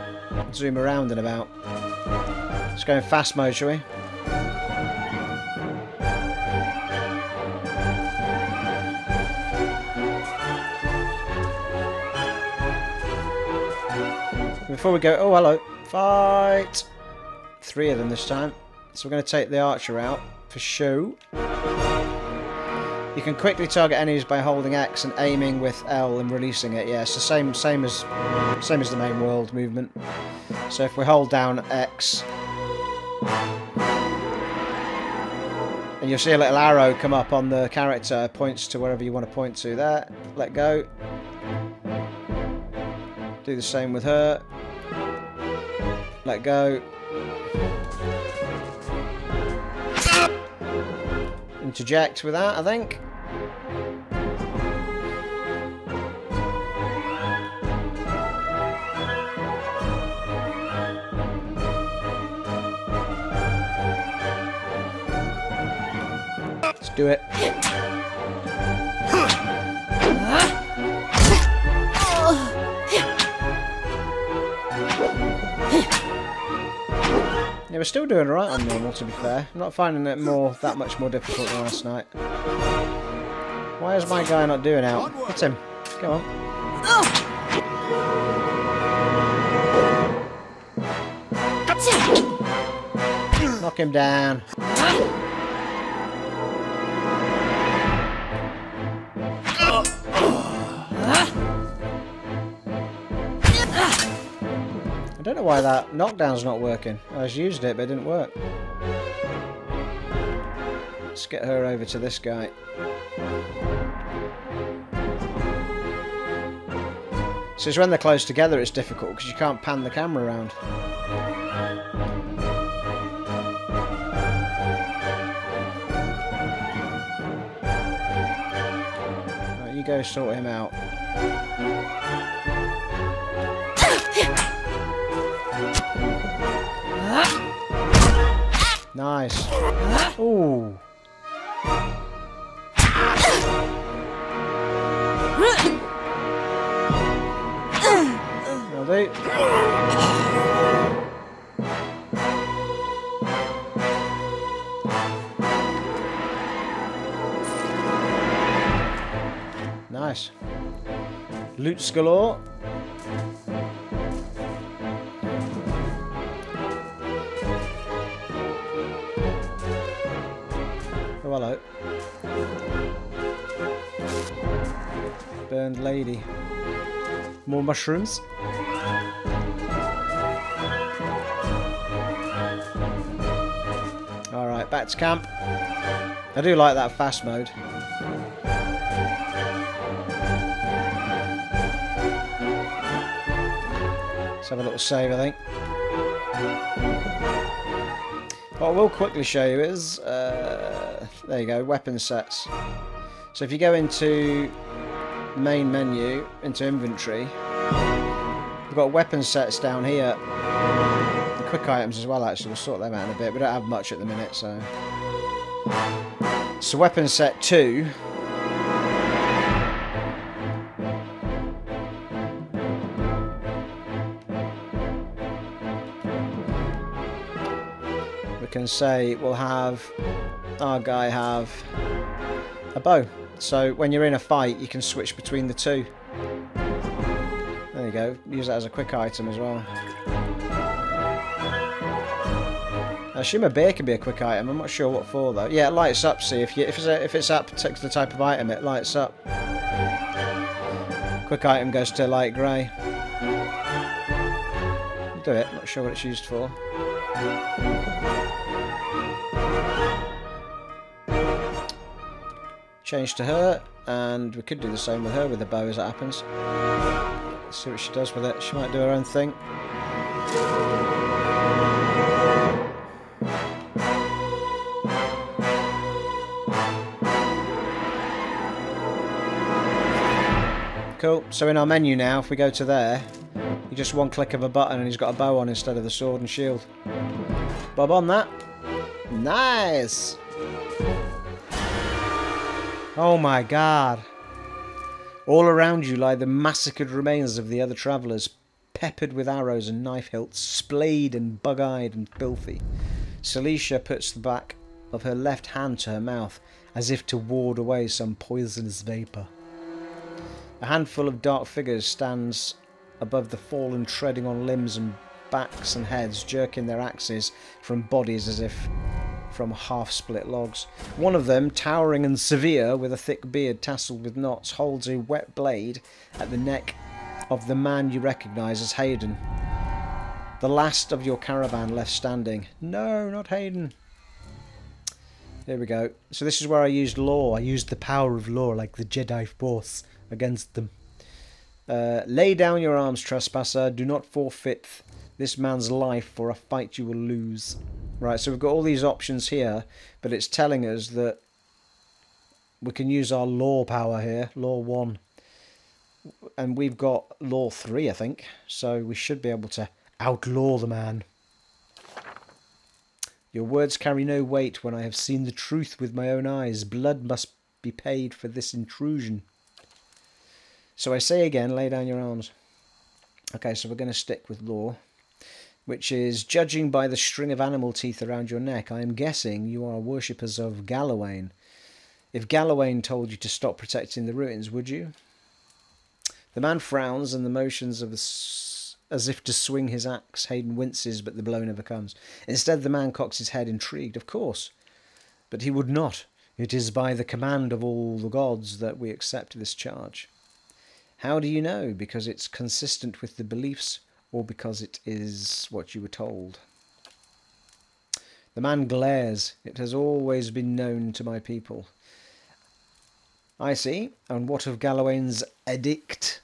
zoom around and about. Let's go in fast mode, shall we? Before we go, oh hello, fight! 3 of them this time. So we're going to take the archer out for show. You can quickly target enemies by holding X and aiming with L and releasing it. Yeah, it's the same as the main world movement. So if we hold down X, and you'll see a little arrow come up on the character, points to wherever you want to point to. There, let go. Do the same with her. Let go. Interject with that, I think. Let's do it. Yeah, we're still doing alright on normal, to be fair. I'm not finding it that much more difficult than last night. Why is my guy not doing out? Hit him. Come on. Oh. Knock him down. I don't know why that knockdown's not working. I just used it, but it didn't work. Let's get her over to this guy. So it's when they're close together it's difficult, because you can't pan the camera around. Right, you go sort him out. Nice. Ooh. That'll do. Nice. Loot galore. Hello. Burned lady. More mushrooms. Alright, back to camp. I do like that fast mode. Let's have a little save, I think. What I will quickly show you is, there you go, weapon sets. So if you go into main menu, into inventory, we've got weapon sets down here. The quick items as well, actually, we'll sort them out in a bit. We don't have much at the minute, so. So weapon set 2. Can say we'll have our guy have a bow, so when you're in a fight you can switch between the two. There you go, use that as a quick item as well. I assume a beer can be a quick item, I'm not sure what for though. Yeah, it lights up, see, if it's that particular type of item it lights up. Quick item goes to light grey. Do it, not sure what it's used for. Change to her, and we could do the same with her with the bow as it happens. Let's see what she does with it. She might do her own thing. Cool. So in our menu now, if we go to there, you just one click of a button and he's got a bow on instead of the sword and shield. Bob on that. Nice! Oh my god. All around you lie the massacred remains of the other travellers, peppered with arrows and knife hilts, splayed and bug-eyed and filthy. Celicia puts the back of her left hand to her mouth, as if to ward away some poisonous vapour. A handful of dark figures stands above the fallen, treading on limbs and backs and heads, jerking their axes from bodies as if from half-split logs. One of them, towering and severe, with a thick beard tasseled with knots, holds a wet blade at the neck of the man you recognise as Hayden. The last of your caravan left standing. No, not Hayden. There we go. So this is where I used law. I used the power of law, like the Jedi Force, against them. Lay down your arms, trespasser. Do not forfeit this man's life for a fight you will lose. Right, so we've got all these options here, but it's telling us that we can use our law power here, law 1. And we've got law 3, I think, so we should be able to outlaw the man. Your words carry no weight when I have seen the truth with my own eyes. Blood must be paid for this intrusion. So I say again, lay down your arms. Okay, so we're going to stick with law, which is, judging by the string of animal teeth around your neck, I am guessing you are worshippers of Galawain. If Galawain told you to stop protecting the ruins, would you? The man frowns and the motions of as if to swing his axe. Hayden winces, but the blow never comes. Instead, the man cocks his head, intrigued. Of course, but he would not. It is by the command of all the gods that we accept this charge. How do you know? Because it's consistent with the beliefs, or because it is what you were told. The man glares. It has always been known to my people. I see. And what of Galawain's edict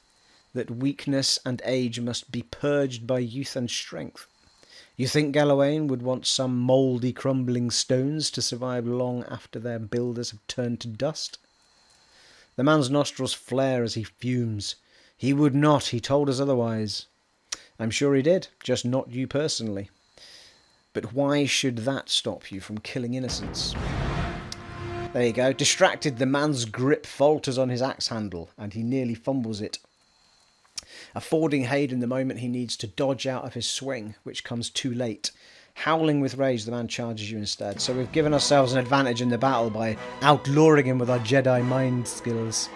that weakness and age must be purged by youth and strength? You think Galawain would want some mouldy, crumbling stones to survive long after their builders have turned to dust? The man's nostrils flare as he fumes. He would not. He told us otherwise. I'm sure he did, just not you personally. But why should that stop you from killing innocents? There you go. Distracted, the man's grip falters on his axe handle, and he nearly fumbles it, affording Hayden the moment he needs to dodge out of his swing, which comes too late. Howling with rage, the man charges you instead. So we've given ourselves an advantage in the battle by outlawing him with our Jedi mind skills.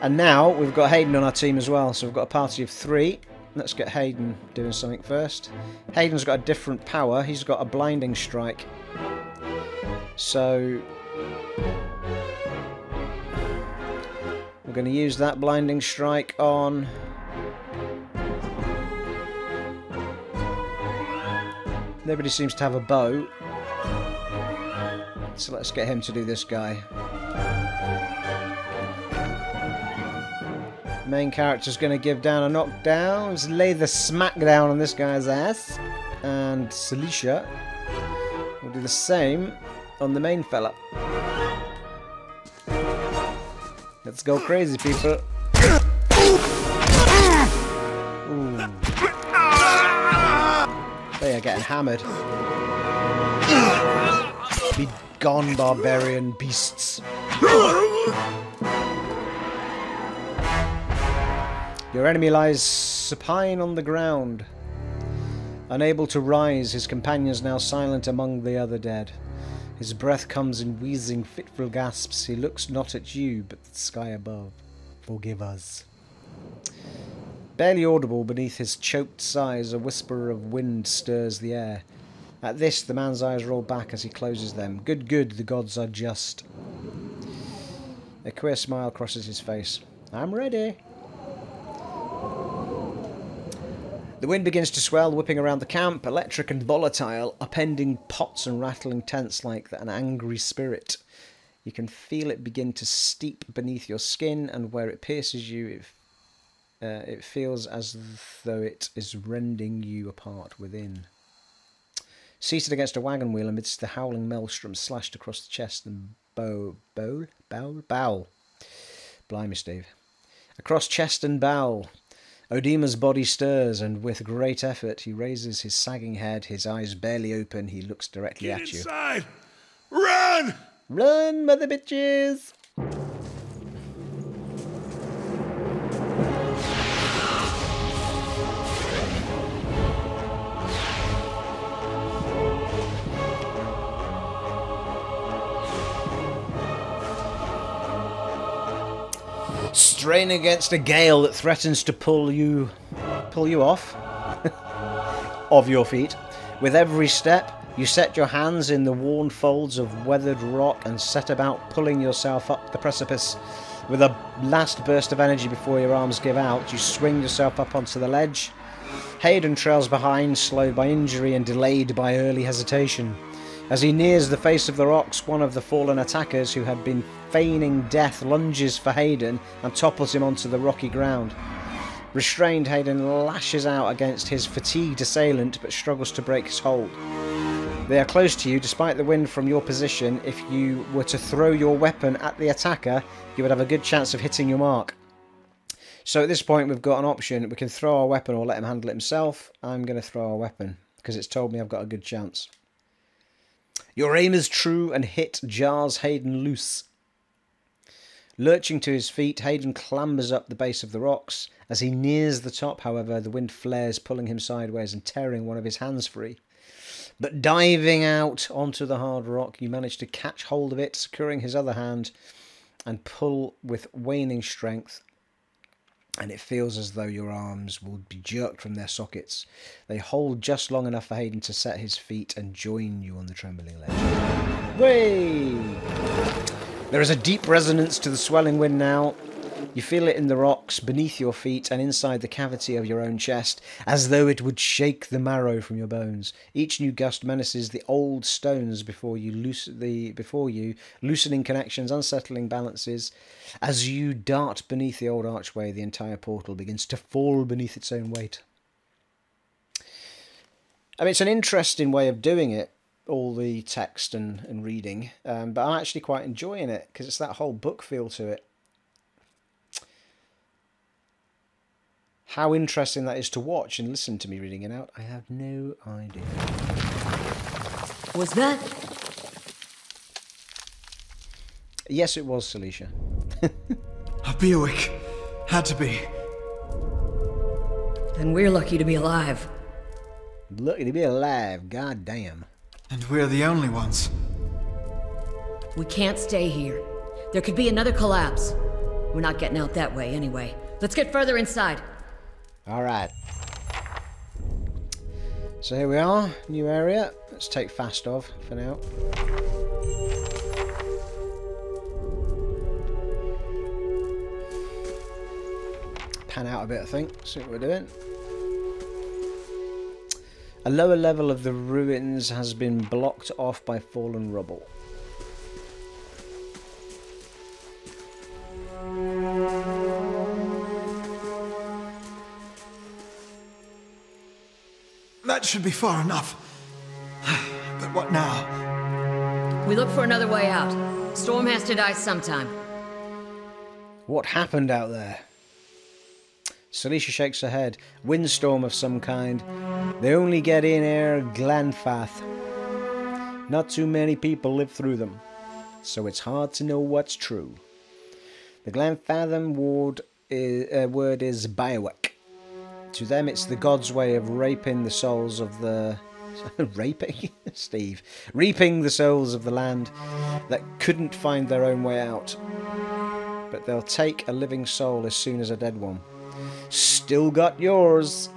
And now we've got Hayden on our team as well, so we've got a party of 3. Let's get Hayden doing something first. Hayden's got a different power. He's got a blinding strike. So we're going to use that blinding strike on nobody seems to have a bow. So let's get him to do this guy. Main character's going to give down a knockdown. Just lay the smackdown on this guy's ass. And Celicia will do the same on the main fella. Let's go crazy, people. Ooh. They are getting hammered. Be gone, barbarian beasts. Your enemy lies supine on the ground. Unable to rise, his companions now silent among the other dead. His breath comes in wheezing, fitful gasps. He looks not at you, but the sky above. Forgive us. Barely audible beneath his choked sighs, a whisper of wind stirs the air. At this, the man's eyes roll back as he closes them. Good, good, the gods are just. A queer smile crosses his face. I'm ready. The wind begins to swell, whipping around the camp, electric and volatile, upending pots and rattling tents like an angry spirit. You can feel it begin to steep beneath your skin, and where it pierces you, it feels as though it is rending you apart within. Seated against a wagon wheel amidst the howling maelstrom slashed across the chest and bowel. Blimey, Steve. Across chest and bowel. Odema's body stirs, and with great effort he raises his sagging head, his eyes barely open, he looks directly at you. Get inside! Run! Run, mother bitches! Strain against a gale that threatens to pull you off of your feet. With every step, you set your hands in the worn folds of weathered rock and set about pulling yourself up the precipice. With a last burst of energy before your arms give out, you swing yourself up onto the ledge. Hayden trails behind, slowed by injury and delayed by early hesitation. As he nears the face of the rocks, one of the fallen attackers who had been feigning death lunges for Hayden and topples him onto the rocky ground. Restrained, Hayden lashes out against his fatigued assailant but struggles to break his hold. They are close to you despite the wind from your position. If you were to throw your weapon at the attacker, you would have a good chance of hitting your mark. So at this point we've got an option. We can throw our weapon or let him handle it himself. I'm going to throw our weapon because it's told me I've got a good chance. Your aim is true and hit jars Hayden loose. Lurching to his feet, Hayden clambers up the base of the rocks. As he nears the top, however, the wind flares, pulling him sideways and tearing one of his hands free. But diving out onto the hard rock, you manage to catch hold of it, securing his other hand, and pull with waning strength. And it feels as though your arms will be jerked from their sockets. They hold just long enough for Hayden to set his feet and join you on the trembling ledge. Way! There is a deep resonance to the swelling wind now. You feel it in the rocks, beneath your feet, and inside the cavity of your own chest, as though it would shake the marrow from your bones. Each new gust menaces the old stones before you, loosening connections, unsettling balances. As you dart beneath the old archway, the entire portal begins to fall beneath its own weight. I mean, it's an interesting way of doing it. All the text and reading, but I'm actually quite enjoying it because it's that whole book feel to it. How interesting that is to watch and listen to me reading it out, I have no idea. Was that? Yes, it was, Celicia. A Bewick. Had to be. And we're lucky to be alive. Lucky to be alive, goddamn. And we're the only ones. We can't stay here. There could be another collapse. We're not getting out that way anyway. Let's get further inside. All right. So here we are. New area. Let's take fast off for now. Pan out a bit, I think. See what we're doing. A lower level of the ruins has been blocked off by fallen rubble. That should be far enough. But what now? We look for another way out. Storm has to die sometime. What happened out there? Celicia shakes her head. Windstorm of some kind. They only get in Eir Glanfath. Not too many people live through them, so it's hard to know what's true. The Glanfathan word is Biowak. To them, it's the god's way of raping the souls of the... raping? Steve. Reaping the souls of the land that couldn't find their own way out. But they'll take a living soul as soon as a dead one. Still got yours.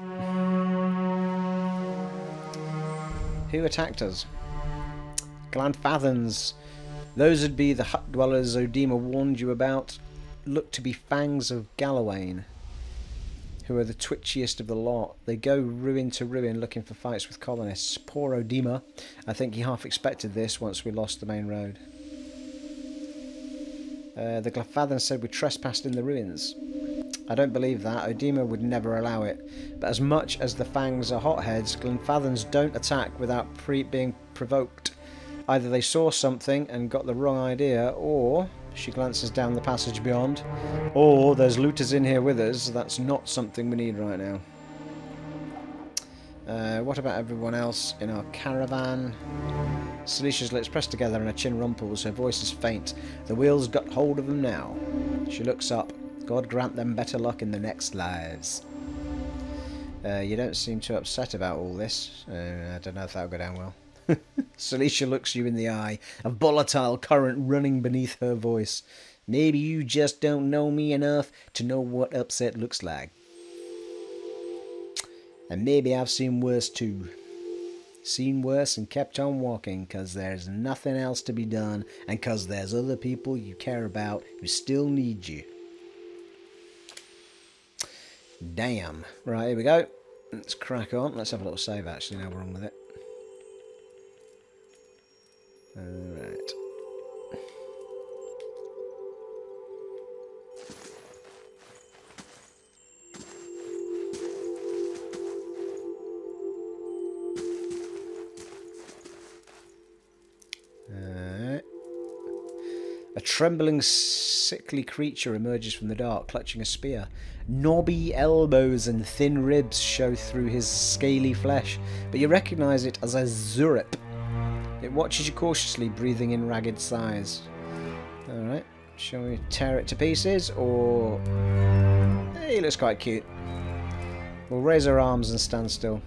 Who attacked us? Glanfathans. Those would be the hut dwellers Odema warned you about. Look to be Fangs of Galawain, who are the twitchiest of the lot. They go ruin to ruin looking for fights with colonists. Poor Odema. I think he half expected this once we lost the main road. The Glanfathans said we trespassed in the ruins. I don't believe that. Odema would never allow it. But as much as the Fangs are hotheads, Glanfathans don't attack without being provoked. Either they saw something and got the wrong idea, or... She glances down the passage beyond. Or there's looters in here with us. That's not something we need right now. What about everyone else in our caravan? Celicia's lips pressed together and her chin rumples. Her voice is faint. The wheels got hold of them now. She looks up. God grant them better luck in the next lives. You don't seem too upset about all this. I don't know if that'll go down well. Celicia looks you in the eye, a volatile current running beneath her voice. Maybe you just don't know me enough to know what upset looks like. And maybe I've seen worse too. Seen worse and kept on walking because there's nothing else to be done and because there's other people you care about who still need you. Damn. Right, here we go. Let's crack on. Let's have a little save actually now we're on with it. Alright. A trembling, sickly creature emerges from the dark, clutching a spear. Knobby elbows and thin ribs show through his scaly flesh, but you recognise it as a Zurip. It watches you cautiously, breathing in ragged sighs. Alright, shall we tear it to pieces, or... Hey, it looks quite cute. We'll raise our arms and stand still.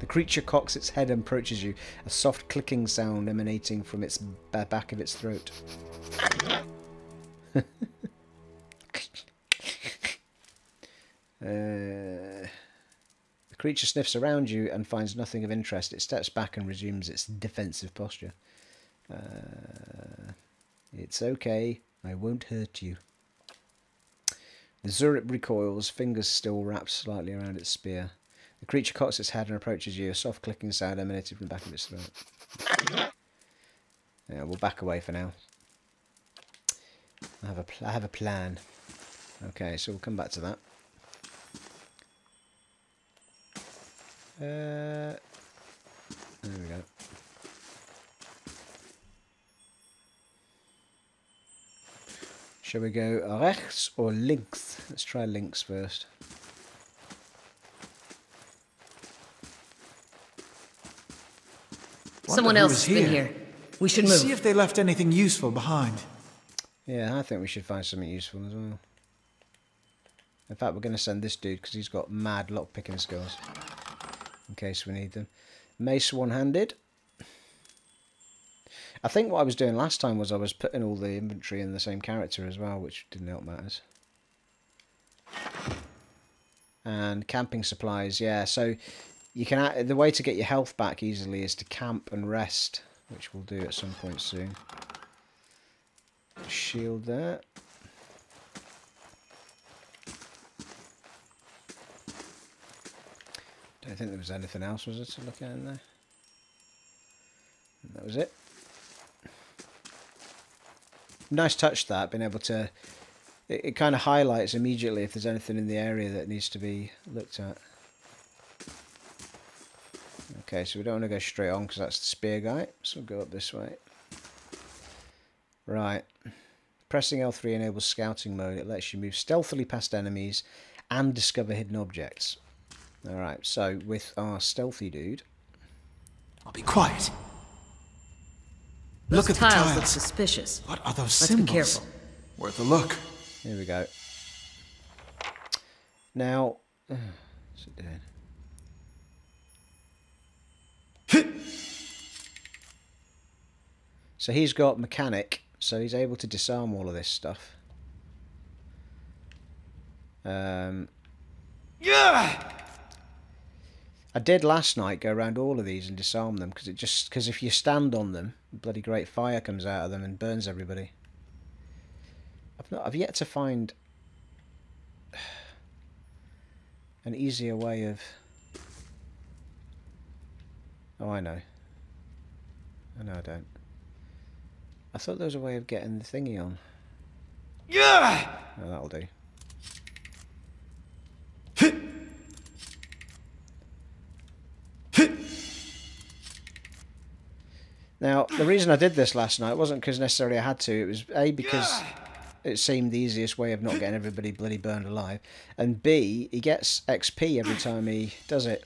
The creature cocks its head and approaches you, a soft clicking sound emanating from its back of its throat. The creature sniffs around you and finds nothing of interest. It steps back and resumes its defensive posture. It's okay. I won't hurt you. The Zurip recoils, fingers still wrapped slightly around its spear. The creature cocks its head and approaches you, a soft clicking sound emanating from the back of its throat. Yeah, we'll back away for now. I have a plan. Okay, so we'll come back to that. There we go. Shall we go rechts or links? Let's try links first. Someone else has been here. We should move. See if they left anything useful behind. Yeah, I think we should find something useful as well. In fact, we're going to send this dude because he's got mad lockpicking skills. In case we need them. Mace one-handed. I think what I was doing last time was I was putting all the inventory in the same character as well, which didn't help matters. And camping supplies, yeah. So you can the way to get your health back easily is to camp and rest, which we'll do at some point soon. Shield there. I don't think there was anything else, was there, to look at in there? And that was it. Nice touch that, being able to... It kind of highlights immediately if there's anything in the area that needs to be looked at. Okay, so we don't want to go straight on because that's the spear guy. So we'll go up this way. Right. Pressing L3 enables scouting mode. It lets you move stealthily past enemies and discover hidden objects. Alright, so with our stealthy dude... I'll be quiet. Look at the tiles. Look suspicious. What are those symbols? Let's be careful. Worth a look. Here we go. Now... what's it doing? So he's got mechanic, so he's able to disarm all of this stuff. Yeah. I did last night go around all of these and disarm them because if you stand on them, bloody great fire comes out of them and burns everybody. I've yet to find an easier way of. Oh, I know. Oh, no, I don't. I thought there was a way of getting the thingy on. Yeah. Oh, that'll do. Now, the reason I did this last night wasn't because necessarily I had to. It was A, because it seemed the easiest way of not getting everybody bloody burned alive, and B, he gets XP every time he does it.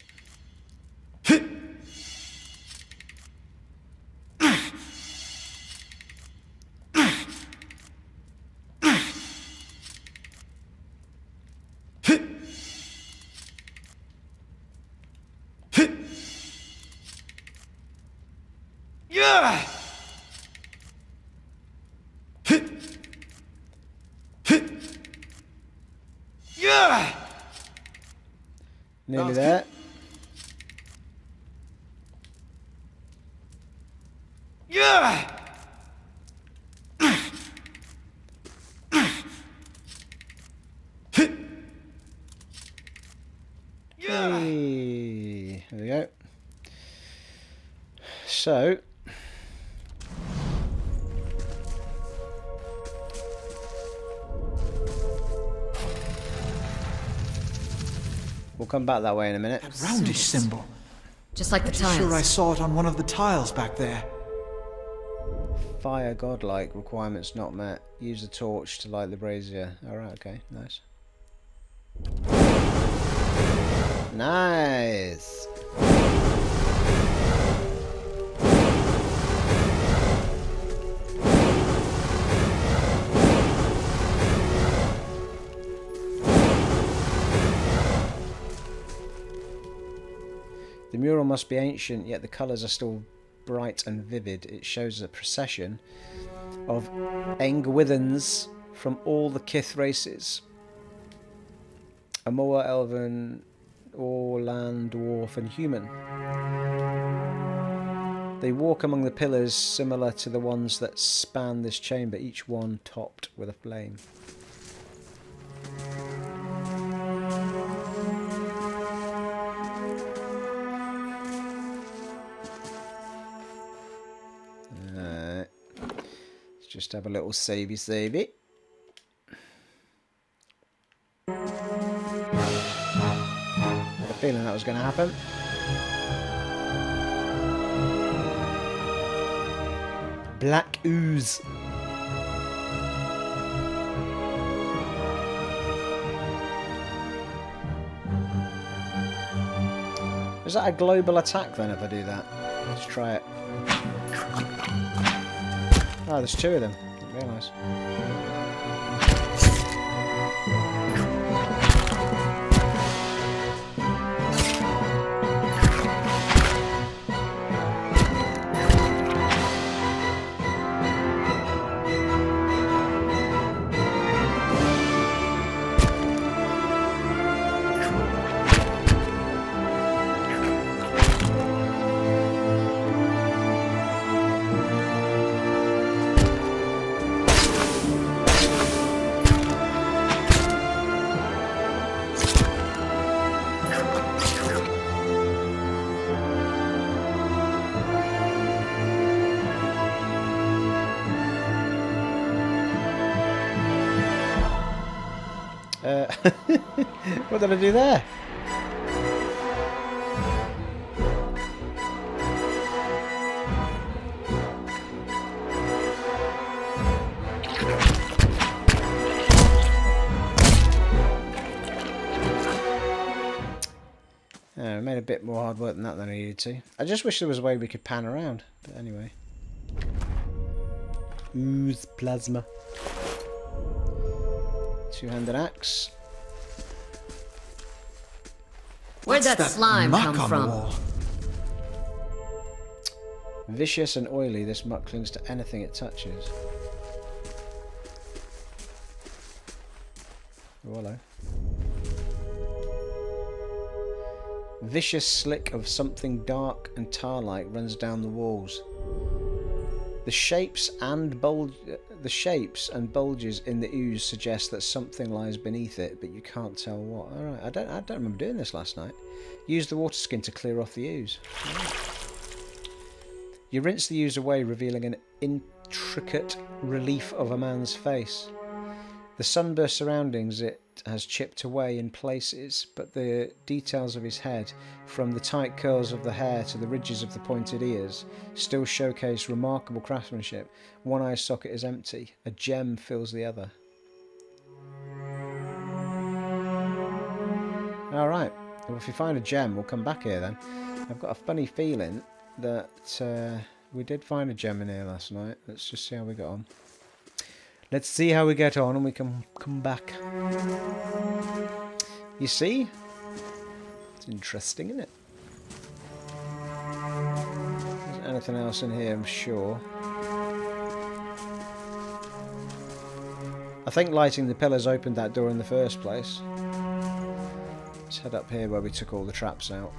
Nearly there. Yeah. Hey, there we go. So come back that way in a minute. That roundish symbol. Just like the tiles. I'm sure I saw it on one of the tiles back there. Fire godlike requirements not met. Use the torch to light the brazier. Alright, okay, nice. Nice! The mural must be ancient, yet the colours are still bright and vivid. It shows a procession of Engwithans from all the Kith races. Amoa, Elven, Orland, Dwarf and Human. They walk among the pillars similar to the ones that span this chamber, each one topped with a flame. Just have a little savey. I had a feeling that was going to happen. Black ooze. Is that a global attack then if I do that? Let's try it. Oh, there's two of them. I didn't realise. What did I do there? I made a bit more hard work than that than I needed to. I just wish there was a way we could pan around, but anyway. Ooze plasma. Two-handed axe. Where'd that slime come from? Vicious and oily, this muck clings to anything it touches. Oh, hello. Vicious slick of something dark and tar-like runs down the walls. The shapes and bulges in the ooze suggest that something lies beneath it, but you can't tell what. All right, I don't remember doing this last night. Use the water skin to clear off the ooze. You rinse the ooze away, revealing an intricate relief of a man's face. The sunburst surroundings it has chipped away in places, but the details of his head, from the tight curls of the hair to the ridges of the pointed ears, still showcase remarkable craftsmanship. One eye socket is empty. A gem fills the other. Alright, well, if you find a gem, we'll come back here then. I've got a funny feeling that we did find a gem in here last night. Let's just see how we got on. Let's see how we get on and we can come back. You see? It's interesting, isn't it? There's anything else in here, I'm sure. I think lighting the pillars opened that door in the first place. Let's head up here where we took all the traps out.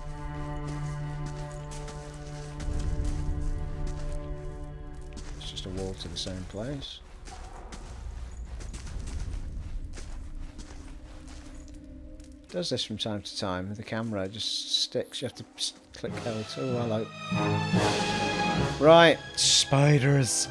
It's just a wall to the same place. Does this from time to time. The camera just sticks. You have to click L. Oh, hello. Right. Spiders.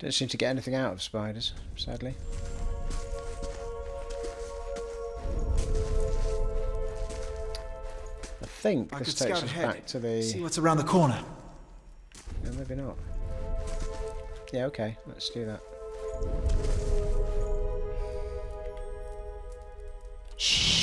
Don't seem to get anything out of spiders, sadly. I think this takes us back to the... See what's around the corner. No, maybe not. Yeah, okay, let's do that. Shh.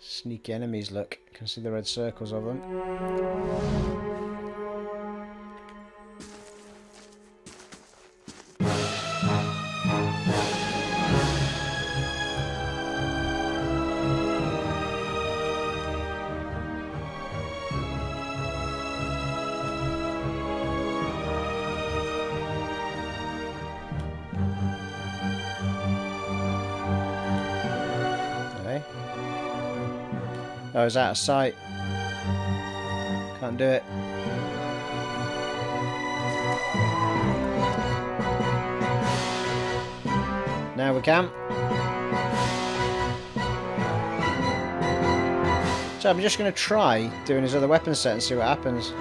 Sneaky enemies, look. You can see the red circles of them. I was out of sight. Can't do it. Now we can. So I'm just going to try doing his other weapon set and see what happens.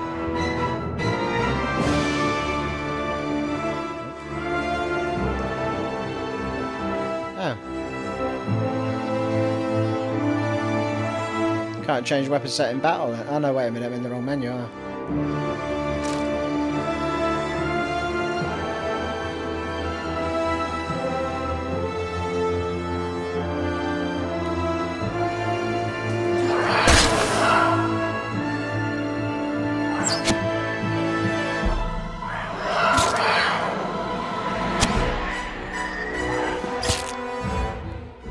Can't change weapon set in battle. Oh no, wait a minute, I'm in the wrong menu, aren't I?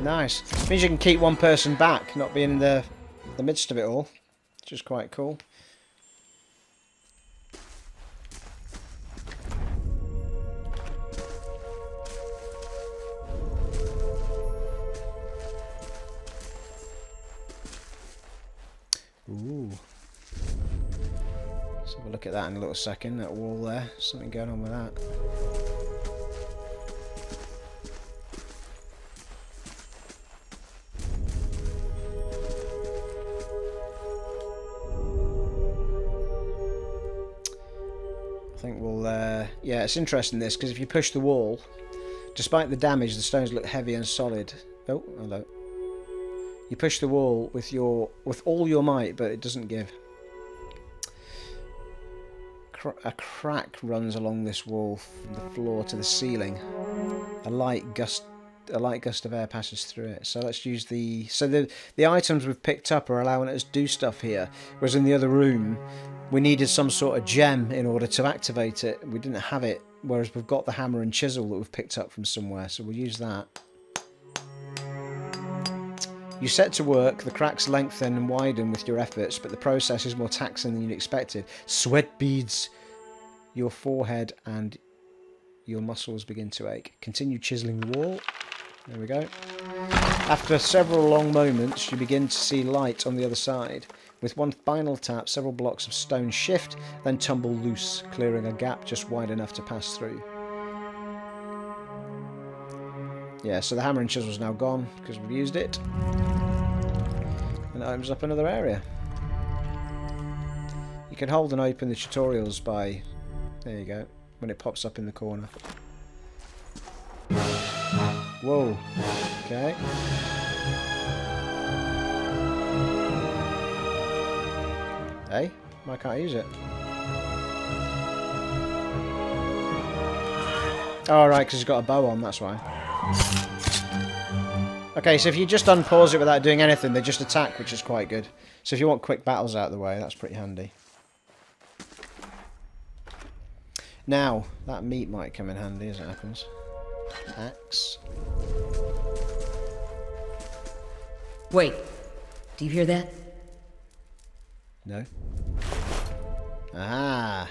Nice. It means you can keep one person back, not being in the midst of it all, which is quite cool. Ooh. Let's have a look at that in a little second, that wall there. Something going on with that. I think we'll, yeah, it's interesting this, because if you push the wall, despite the damage, the stones look heavy and solid. Oh, hello. You push the wall with your, with all your might, but it doesn't give. A crack runs along this wall from the floor to the ceiling. A light gust of air passes through it. So let's use the, so the items we've picked up are allowing us to do stuff here, whereas in the other room we needed some sort of gem in order to activate it. We didn't have it, whereas we've got the hammer and chisel that we've picked up from somewhere, so we'll use that. You set to work, the cracks lengthen and widen with your efforts, but the process is more taxing than you'd expected. Sweat beads your forehead and your muscles begin to ache. Continue chiseling the wall. There we go. After several long moments, you begin to see light on the other side. With one final tap, several blocks of stone shift, then tumble loose, clearing a gap just wide enough to pass through. Yeah, so the hammer and chisel is now gone because we've used it. And it opens up another area. You can hold and open the tutorials by... There you go. When it pops up in the corner. Whoa. Okay. Hey, why can't I use it? All right, because it's got a bow on, that's why. Okay, so if you just unpause it without doing anything, they just attack, which is quite good. So if you want quick battles out of the way, that's pretty handy. Now, that meat might come in handy as it happens. Axe. Wait, do you hear that? No. Ah.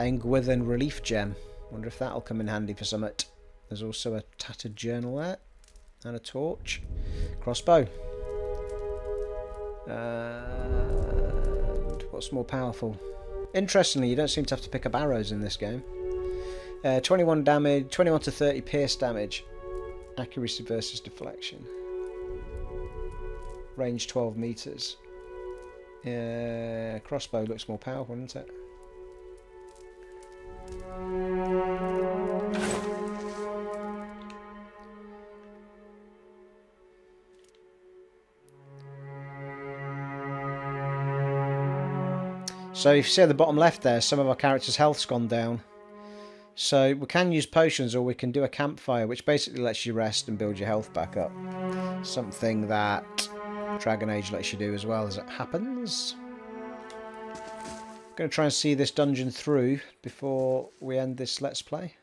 Engwithan relief gem. Wonder if that'll come in handy for summit. There's also a tattered journal there, and a torch, crossbow. And what's more powerful? Interestingly, you don't seem to have to pick up arrows in this game. 21 damage, 21 to 30 pierce damage, accuracy versus deflection, range 12 meters. Crossbow looks more powerful, doesn't it? So if you see at the bottom left there, some of our characters' health's gone down. So we can use potions, or we can do a campfire, which basically lets you rest and build your health back up. Something that Dragon Age lets you do as well as it happens. I'm going to try and see this dungeon through before we end this Let's Play.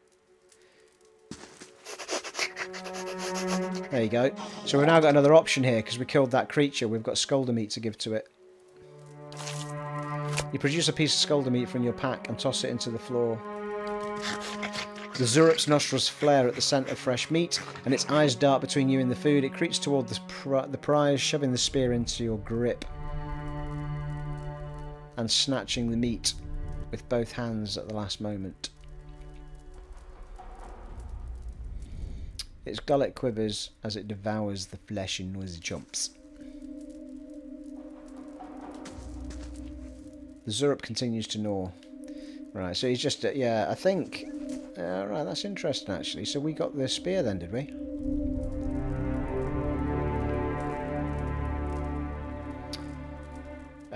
There you go. So we've now got another option here, because we killed that creature. We've got Scolder Meat to give to it. You produce a piece of Scolder Meat from your pack and toss it into the floor. The Zurup's nostrils flare at the scent of fresh meat, and its eyes dart between you and the food. It creeps toward the prize, shoving the spear into your grip and snatching the meat with both hands at the last moment. Its gullet quivers as it devours the flesh in noisy jumps. The Zurup continues to gnaw. Right, so he's just... yeah, I think... right, that's interesting, actually. So we got the spear then, did we?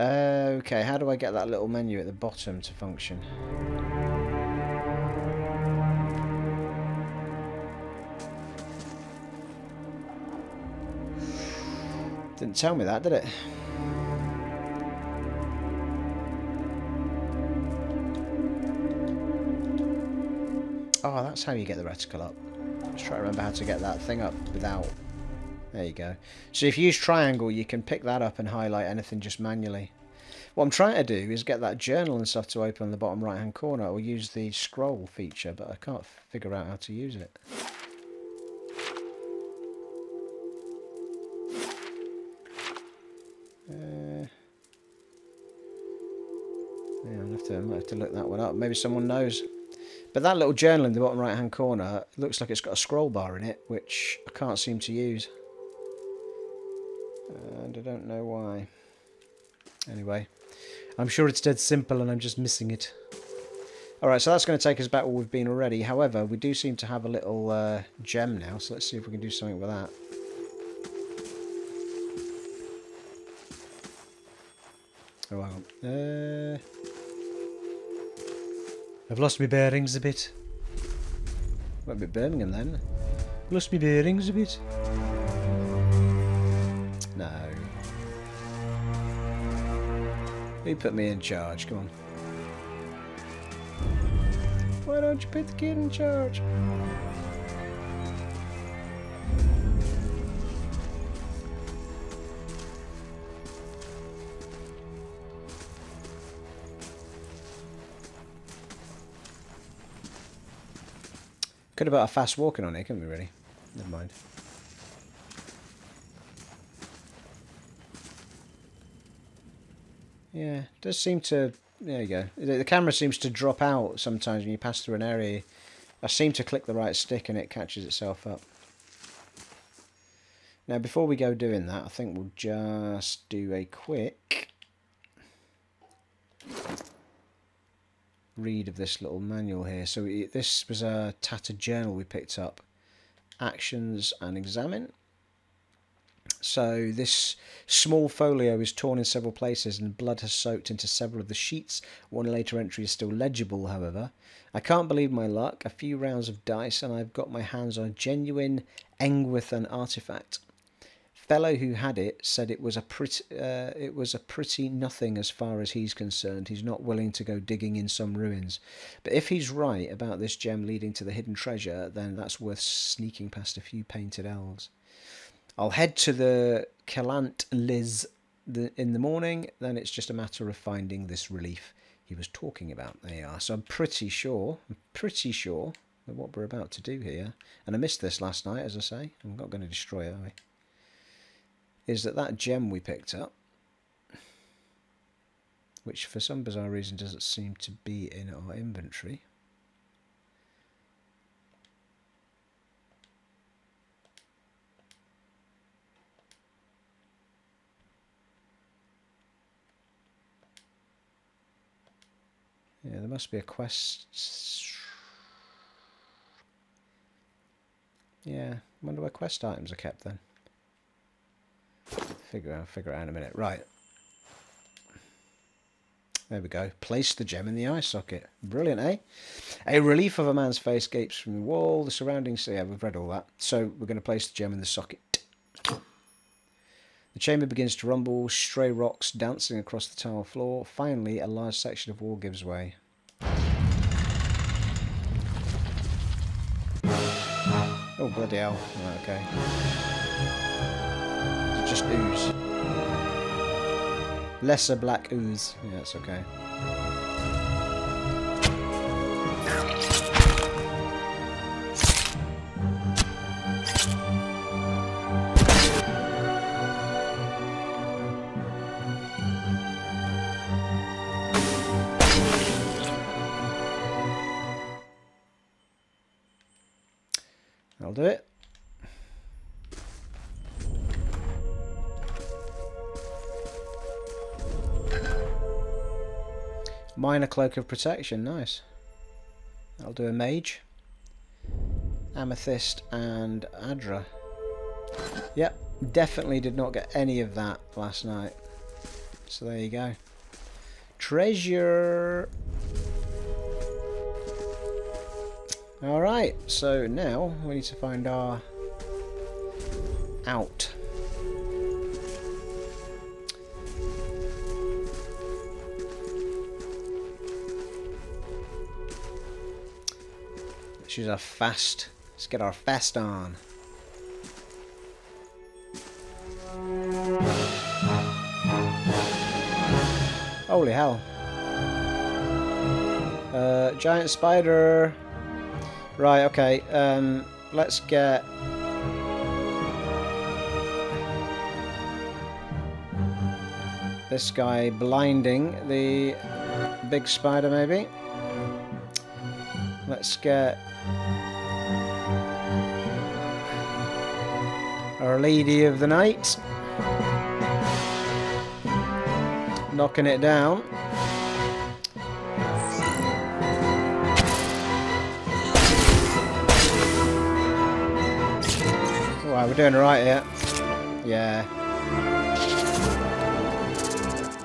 Okay, how do I get that little menu at the bottom to function? Didn't tell me that, did it? Oh, that's how you get the reticle up. Let's try to remember how to get that thing up without... There you go. So if you use triangle, you can pick that up and highlight anything just manually. What I'm trying to do is get that journal and stuff to open on the bottom right-hand corner, or use the scroll feature, but I can't figure out how to use it. Yeah, I'll have to look that one up. Maybe someone knows. But that little journal in the bottom right-hand corner, it looks like it's got a scroll bar in it, which I can't seem to use. And I don't know why. Anyway, I'm sure it's dead simple and I'm just missing it. Alright, so that's going to take us back where we've been already. However, we do seem to have a little gem now, so let's see if we can do something with that. Oh, hang on. I've lost my bearings a bit. Won't be Birmingham then. Lost my bearings a bit. No. Who put me in charge? Come on. Why don't you put the kid in charge? Could have got a fast walking on here, couldn't we really? Never mind. Yeah, it does seem to... There you go. The camera seems to drop out sometimes when you pass through an area. I seem to click the right stick and it catches itself up. Now, before we go doing that, I think we'll just do a quick... read of this little manual here. So this was a tattered journal we picked up. Actions and examine. So this small folio is torn in several places and blood has soaked into several of the sheets. One later entry is still legible, however. I can't believe my luck. A few rounds of dice and I've got my hands on a genuine Engwithan artifact. Fellow who had it said it was a pretty nothing as far as he's concerned. He's not willing to go digging in some ruins. But if he's right about this gem leading to the hidden treasure, then that's worth sneaking past a few painted elves. I'll head to the Cilant Lîs in the morning. Then it's just a matter of finding this relief he was talking about. There you are. So I'm pretty sure that what we're about to do here, and I missed this last night, as I say. I'm not going to destroy it, are we? Is that gem we picked up, which for some bizarre reason doesn't seem to be in our inventory. Yeah, there must be a quest. Yeah, I wonder where quest items are kept then. Figure out in a minute. Right. There we go. Place the gem in the eye socket. Brilliant, eh? A relief of a man's face gapes from the wall. The surroundings... Yeah, we've read all that. So we're going to place the gem in the socket. The chamber begins to rumble. Stray rocks dancing across the tile floor. Finally, a large section of wall gives way. Oh, bloody hell. Right, okay. Just ooze. Lesser black ooze. Yeah, that's okay. That'll do it. Minor Cloak of Protection, nice. That'll do a mage. Amethyst and Adra. Yep, definitely did not get any of that last night. So there you go. Treasure! Alright, so now we need to find our out. Use our fast. Let's get our fast on. Holy hell. Giant spider. Right, okay. Let's get... this guy blinding the big spider, maybe. Let's get our lady of the night. Knocking it down. Right, we're doing all right here. Yeah.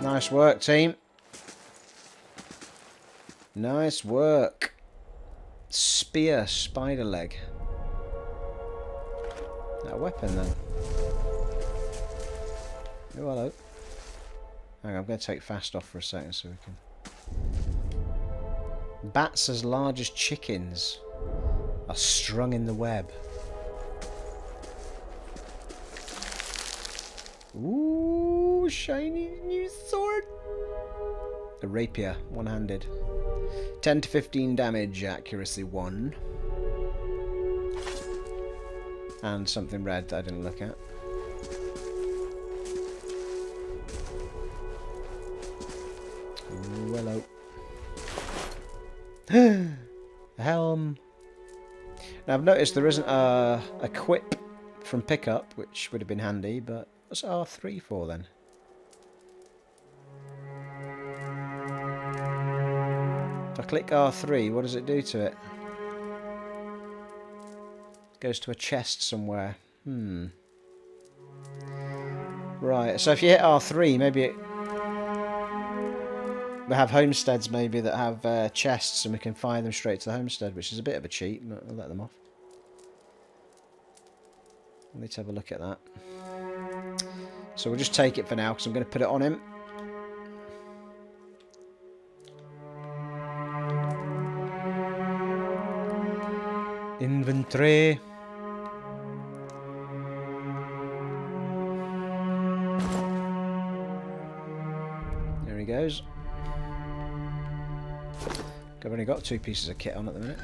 Nice work, team. Nice work. Spear, spider leg. That weapon, then. Oh, hello. Hang on, I'm going to take fast off for a second so we can... Bats as large as chickens are strung in the web. Ooh, shiny new sword. A rapier, one-handed. 10 to 15 damage, accuracy 1. And something red that I didn't look at. Ooh, hello. A helm. Now, I've noticed there isn't a quip from pickup, which would have been handy, but... What's R3 for, then? If I click R3, what does it do to it? It goes to a chest somewhere. Hmm. Right, so if you hit R3, maybe it... We have homesteads, maybe, that have chests, and we can fire them straight to the homestead, which is a bit of a cheat, but I'll let them off. Let's have a look at that. So we'll just take it for now, because I'm going to put it on him. Inventory. There he goes. I've only got two pieces of kit on at the minute.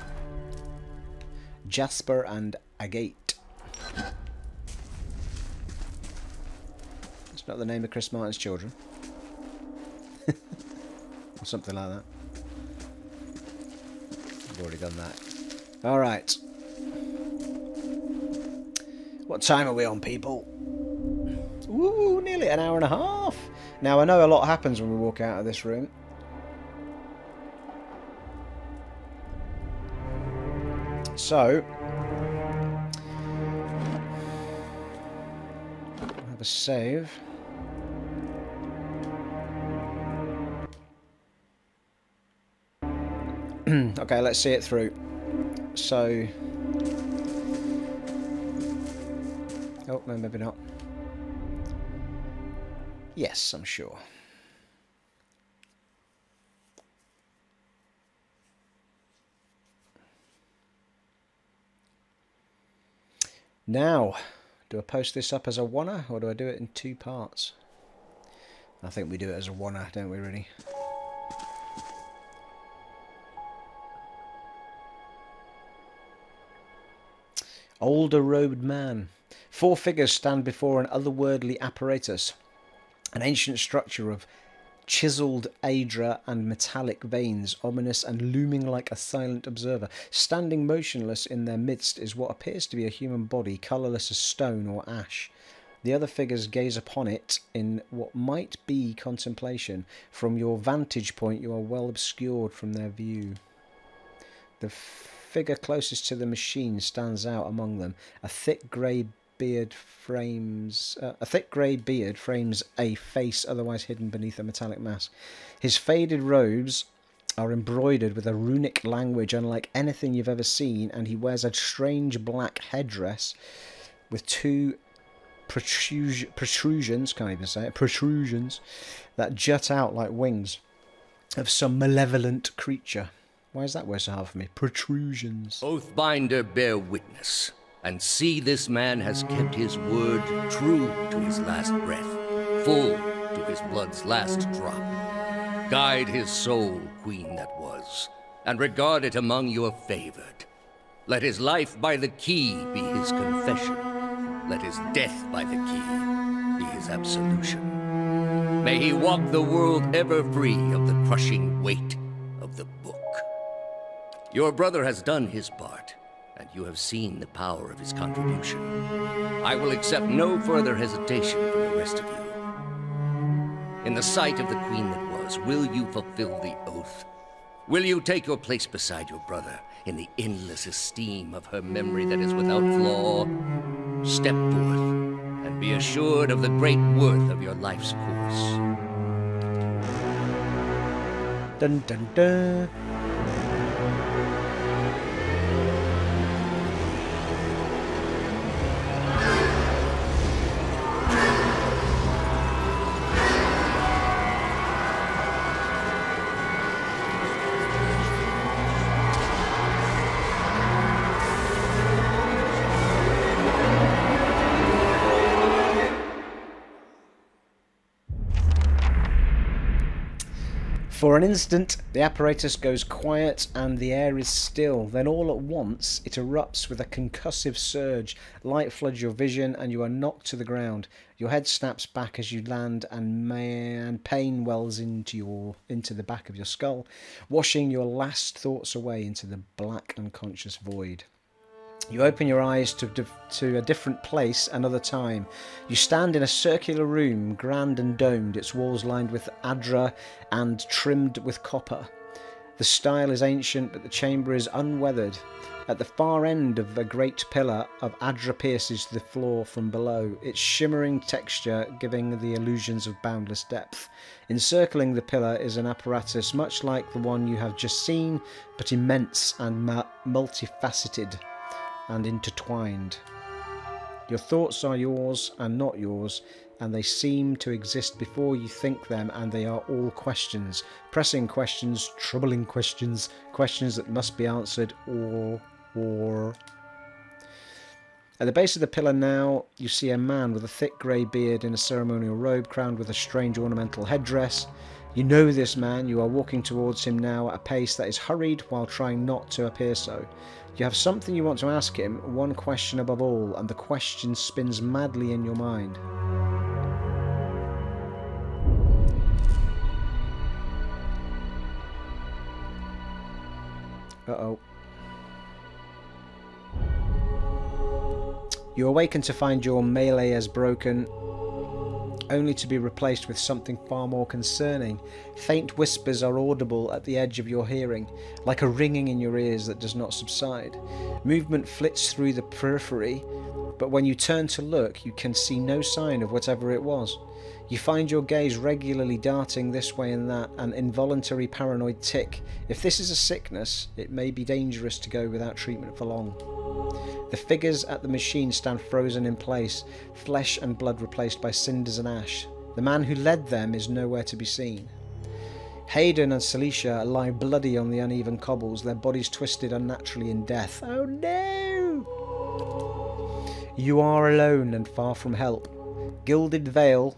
Jasper and agate. Not the name of Chris Martin's children. Or something like that. I've already done that. Alright. What time are we on, people? Ooh, nearly an hour and a half. Now, I know a lot happens when we walk out of this room. So... have a save. Okay, let's see it through. So... Oh, no, maybe not. Yes, I'm sure. Now, do I post this up as a one-er, or do I do it in two parts? I think we do it as a one-er, don't we, really? Older robed man. Four figures stand before an otherworldly apparatus. An ancient structure of chiseled Adra and metallic veins, ominous and looming like a silent observer. Standing motionless in their midst is what appears to be a human body, colourless as stone or ash. The other figures gaze upon it in what might be contemplation. From your vantage point, you are well obscured from their view. The figure closest to the machine stands out among them. A thick grey beard frames a face otherwise hidden beneath a metallic mask. His faded robes are embroidered with a runic language unlike anything you've ever seen, and he wears a strange black headdress with two protrusions, can't even say it, protrusions that jut out like wings of some malevolent creature. Why is that word so hard for me? Protrusions. Oathbinder, bear witness, and see this man has kept his word true to his last breath, full to his blood's last drop. Guide his soul, queen that was, and regard it among your favored. Let his life by the key be his confession. Let his death by the key be his absolution. May he walk the world ever free of the crushing weight of the book. Your brother has done his part, and you have seen the power of his contribution. I will accept no further hesitation from the rest of you. In the sight of the Queen that was, will you fulfill the oath? Will you take your place beside your brother in the endless esteem of her memory that is without flaw? Step forth and be assured of the great worth of your life's course. Dun, dun, dun. For an instant, the apparatus goes quiet and the air is still. Then all at once, it erupts with a concussive surge. Light floods your vision and you are knocked to the ground. Your head snaps back as you land and pain wells into the back of your skull, washing your last thoughts away into the black unconscious void. You open your eyes to a different place, another time. You stand in a circular room, grand and domed, its walls lined with Adra and trimmed with copper. The style is ancient, but the chamber is unweathered. At the far end of a great pillar of Adra pierces the floor from below, its shimmering texture giving the illusions of boundless depth. Encircling the pillar is an apparatus much like the one you have just seen, but immense and multifaceted and intertwined. Your thoughts are yours and not yours, and they seem to exist before you think them, and they are all questions. Pressing questions, troubling questions, questions that must be answered or... At the base of the pillar now, you see a man with a thick grey beard in a ceremonial robe crowned with a strange ornamental headdress. You know this man. You are walking towards him now at a pace that is hurried while trying not to appear so. You have something you want to ask him, one question above all, and the question spins madly in your mind. Uh-oh. You awaken to find your melee as broken, only to be replaced with something far more concerning. Faint whispers are audible at the edge of your hearing, like a ringing in your ears that does not subside. Movement flits through the periphery, but when you turn to look, you can see no sign of whatever it was. You find your gaze regularly darting this way and that, an involuntary paranoid tick. If this is a sickness, it may be dangerous to go without treatment for long. The figures at the machine stand frozen in place, flesh and blood replaced by cinders and ash. The man who led them is nowhere to be seen. Hayden and Celicia lie bloody on the uneven cobbles, their bodies twisted unnaturally in death. Oh no! You are alone and far from help. Gilded Vale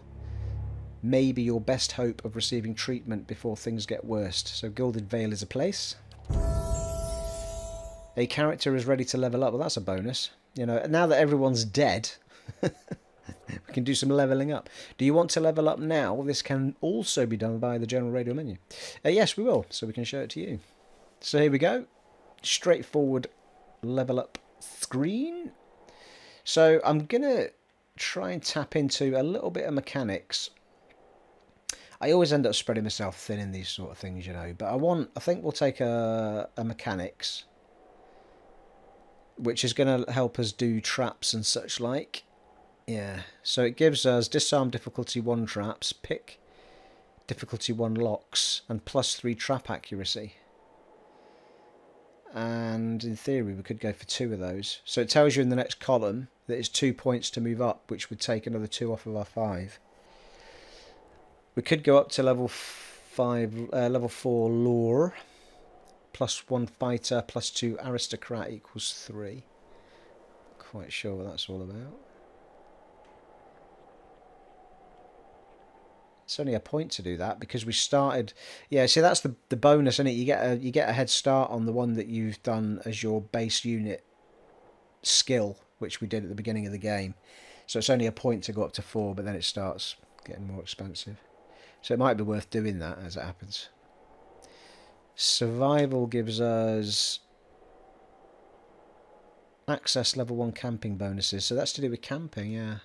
may be your best hope of receiving treatment before things get worse. So Gilded Vale is a place. A character is ready to level up. Well, that's a bonus. You know, now that everyone's dead, we can do some leveling up. Do you want to level up now? Well, this can also be done by the general radio menu. Yes, we will, so we can show it to you. So here we go. Straightforward level up screen. So I'm going to try and tap into a little bit of mechanics. I always end up spreading myself thin in these sort of things, you know. But I think we'll take a mechanics, which is going to help us do traps and such like. Yeah, so it gives us disarm difficulty 1 traps, pick difficulty 1 locks, and +3 trap accuracy. And in theory we could go for 2 of those. So it tells you in the next column that it's 2 points to move up, which would take another 2 off of our 5. We could go up to level 4 lore. +1 fighter, +2 aristocrat equals 3. Not quite sure what that's all about. It's only a point to do that because we started. Yeah, see, that's the bonus, isn't it? You get a head start on the one that you've done as your base unit skill, which we did at the beginning of the game. So it's only a point to go up to 4, but then it starts getting more expensive. So it might be worth doing that as it happens. Survival gives us access level 1 camping bonuses. So that's to do with camping, yeah.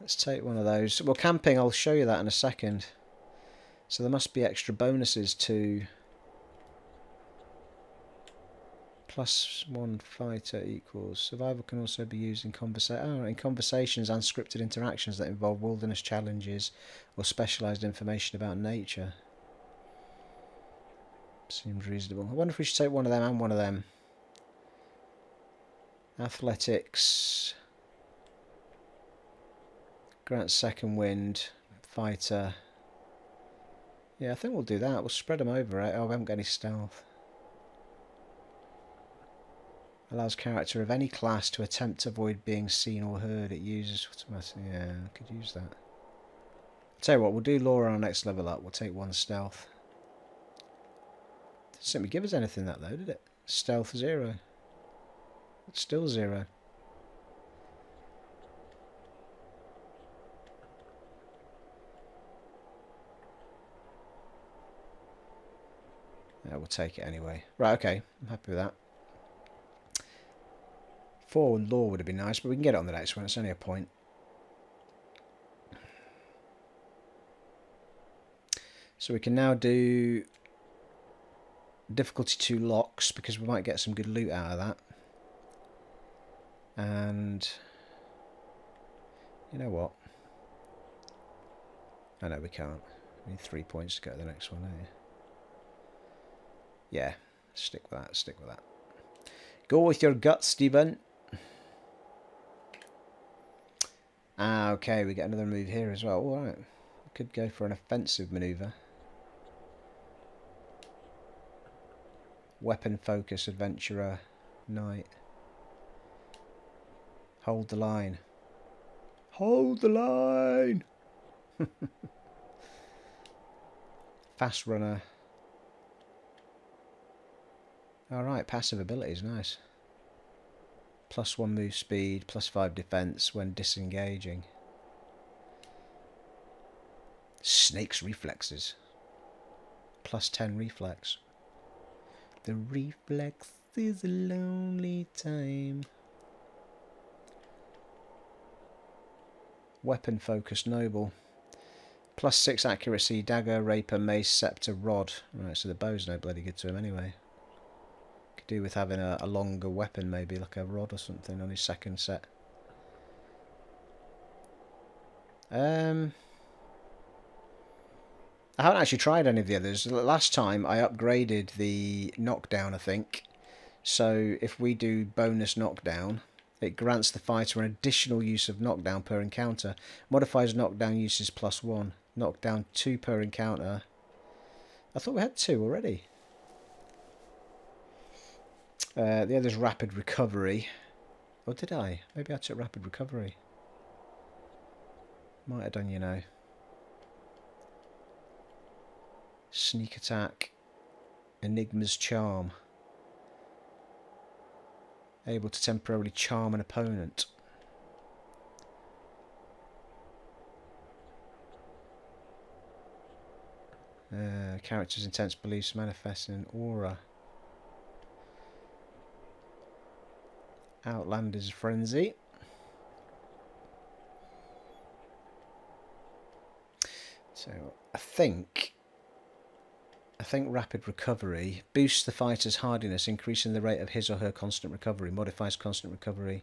Let's take one of those. Well, camping, I'll show you that in a second. So there must be extra bonuses to... Plus 1 fighter equals... Survival can also be used in conversations and scripted interactions that involve wilderness challenges or specialised information about nature. Seems reasonable. I wonder if we should take one of them and one of them. Athletics. Grant second wind. Fighter. Yeah, I think we'll do that. We'll spread them over. Right? Oh, we haven't got any stealth. Allows character of any class to attempt to avoid being seen or heard. It uses automatic. Yeah, I could use that. I'll tell you what, we'll do lore on our next level up. We'll take one stealth. Didn't simply give us anything that though, did it? Stealth 0. It's still 0. Yeah, we'll take it anyway. Right, okay. I'm happy with that. 4 lore would have been nice, but we can get it on the next one. It's only a point. So we can now do difficulty 2 locks, because we might get some good loot out of that. And you know what? I know we can't. We need 3 points to go to the next one, don't you? Yeah, stick with that. Stick with that. Go with your gut, Stephen. Ah, okay, we get another move here as well. All right, we could go for an offensive maneuver. Weapon focus, adventurer, knight. Hold the line. Hold the line. Fast runner. All right, passive abilities, nice. Plus 1 move speed, plus 5 defense when disengaging. Snake's reflexes. Plus 10 reflex. The reflex is a lonely time. Weapon focused noble. Plus 6 accuracy, dagger, rapier, mace, scepter, rod. Right, so the bow's no bloody good to him anyway. Could do with having a longer weapon, maybe like a rod or something on his second set. I haven't actually tried any of the others. Last time I upgraded the knockdown, I think. So if we do bonus knockdown, it grants the fighter an additional use of knockdown per encounter. Modifies knockdown uses +1. Knockdown 2 per encounter. I thought we had 2 already. The other's rapid recovery. Or did I? Maybe I took rapid recovery. Might have done, you know. Sneak attack. Enigma's charm. Able to temporarily charm an opponent. Character's intense beliefs manifest in an aura. Outlander's frenzy. So I think rapid recovery boosts the fighter's hardiness, increasing the rate of his or her constant recovery. Modifies constant recovery.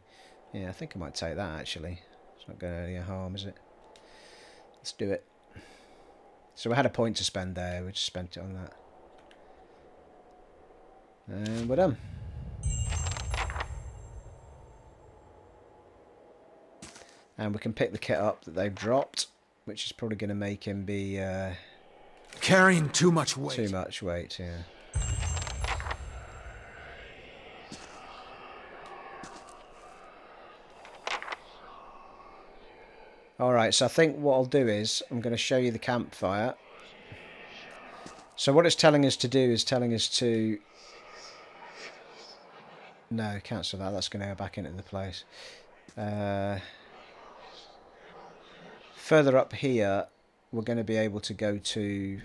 Yeah, I think I might take that actually. It's not going to do any harm, is it? Let's do it. So we had a point to spend there. We just spent it on that. And we're done. And we can pick the kit up that they've dropped, which is probably going to make him be... carrying too much weight. Too much weight, yeah. Alright, so I think what I'll do is, I'm going to show you the campfire. So what it's telling us to do is telling us to... No, cancel that, that's going to go back into the place. further up here, we're going to be able to go to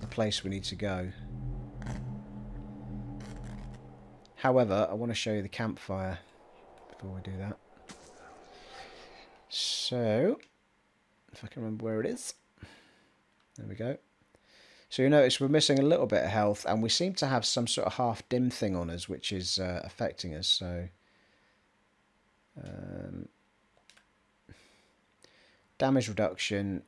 the place we need to go. However, I want to show you the campfire before we do that. So, if I can remember where it is. There we go. So you notice we're missing a little bit of health, and we seem to have some sort of half-dim thing on us, which is affecting us, so... damage reduction.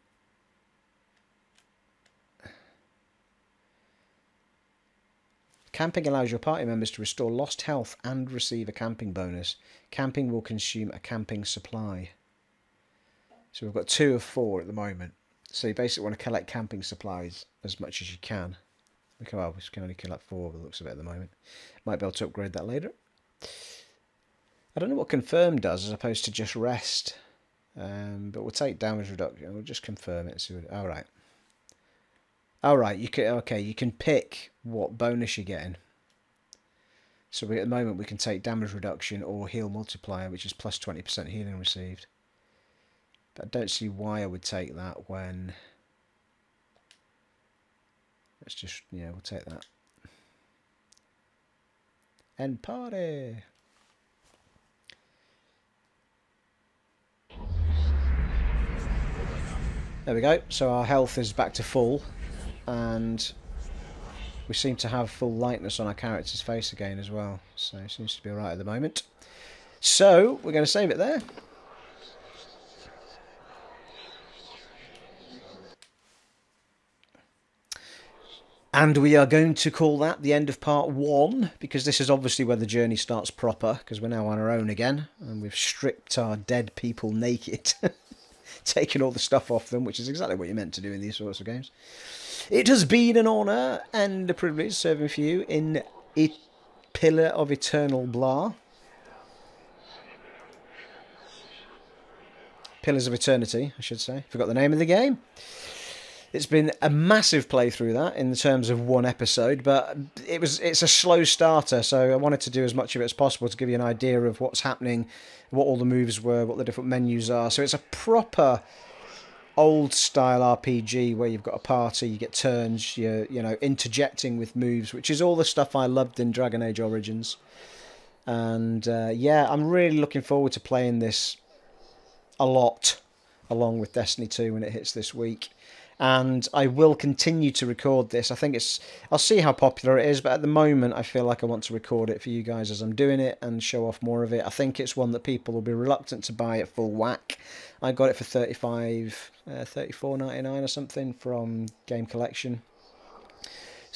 Camping allows your party members to restore lost health and receive a camping bonus. Camping will consume a camping supply. So we've got 2 of 4 at the moment. So you basically want to collect camping supplies as much as you can. Well, we can only collect 4 by the looks of it at the moment. Might be able to upgrade that later. I don't know what confirm does as opposed to just rest. But we'll take damage reduction. We'll just confirm it. See what, all right. You can You can pick what bonus you're getting. So we, at the moment we can take damage reduction or heal multiplier, which is plus 20% healing received. But I don't see why I would take that when. Let's just we'll take that. End party. There we go, so our health is back to full, and we seem to have full lightness on our character's face again as well, so it seems to be alright at the moment. So, we're going to save it there. And we are going to call that the end of part 1, because this is obviously where the journey starts proper, because we're now on our own again, and we've stripped our dead people naked. Taking all the stuff off them, which is exactly what you're meant to do in these sorts of games. It has been an honour and a privilege serving for you in Pillar of Eternal Blah. Pillars of Eternity, I should say. Forgot the name of the game. It's been a massive playthrough, that, in terms of one episode, but it's a slow starter, so I wanted to do as much of it as possible to give you an idea of what's happening, what all the moves were, what the different menus are. So it's a proper old-style RPG where you've got a party, you get turns, you're interjecting with moves, which is all the stuff I loved in Dragon Age Origins. And, yeah, I'm really looking forward to playing this a lot, along with Destiny 2 when it hits this week. And I will continue to record this. I think it's... I'll see how popular it is, but at the moment I feel like I want to record it for you guys as I'm doing it and show off more of it. I think it's one that people will be reluctant to buy at full whack. I got it for $34.99 or something from Game Collection.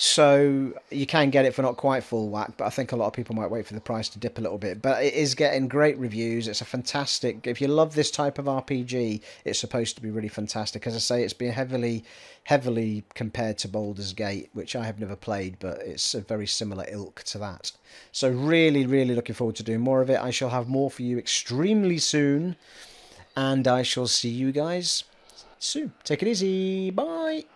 So you can get it for not quite full whack, but I think a lot of people might wait for the price to dip a little bit. But it is getting great reviews. It's a fantastic... If you love this type of RPG, it's supposed to be really fantastic. As I say, it's been heavily compared to Baldur's Gate, which I have never played, but it's a very similar ilk to that. So really, really looking forward to doing more of it. I shall have more for you extremely soon, and I shall see you guys soon. Take it easy. Bye.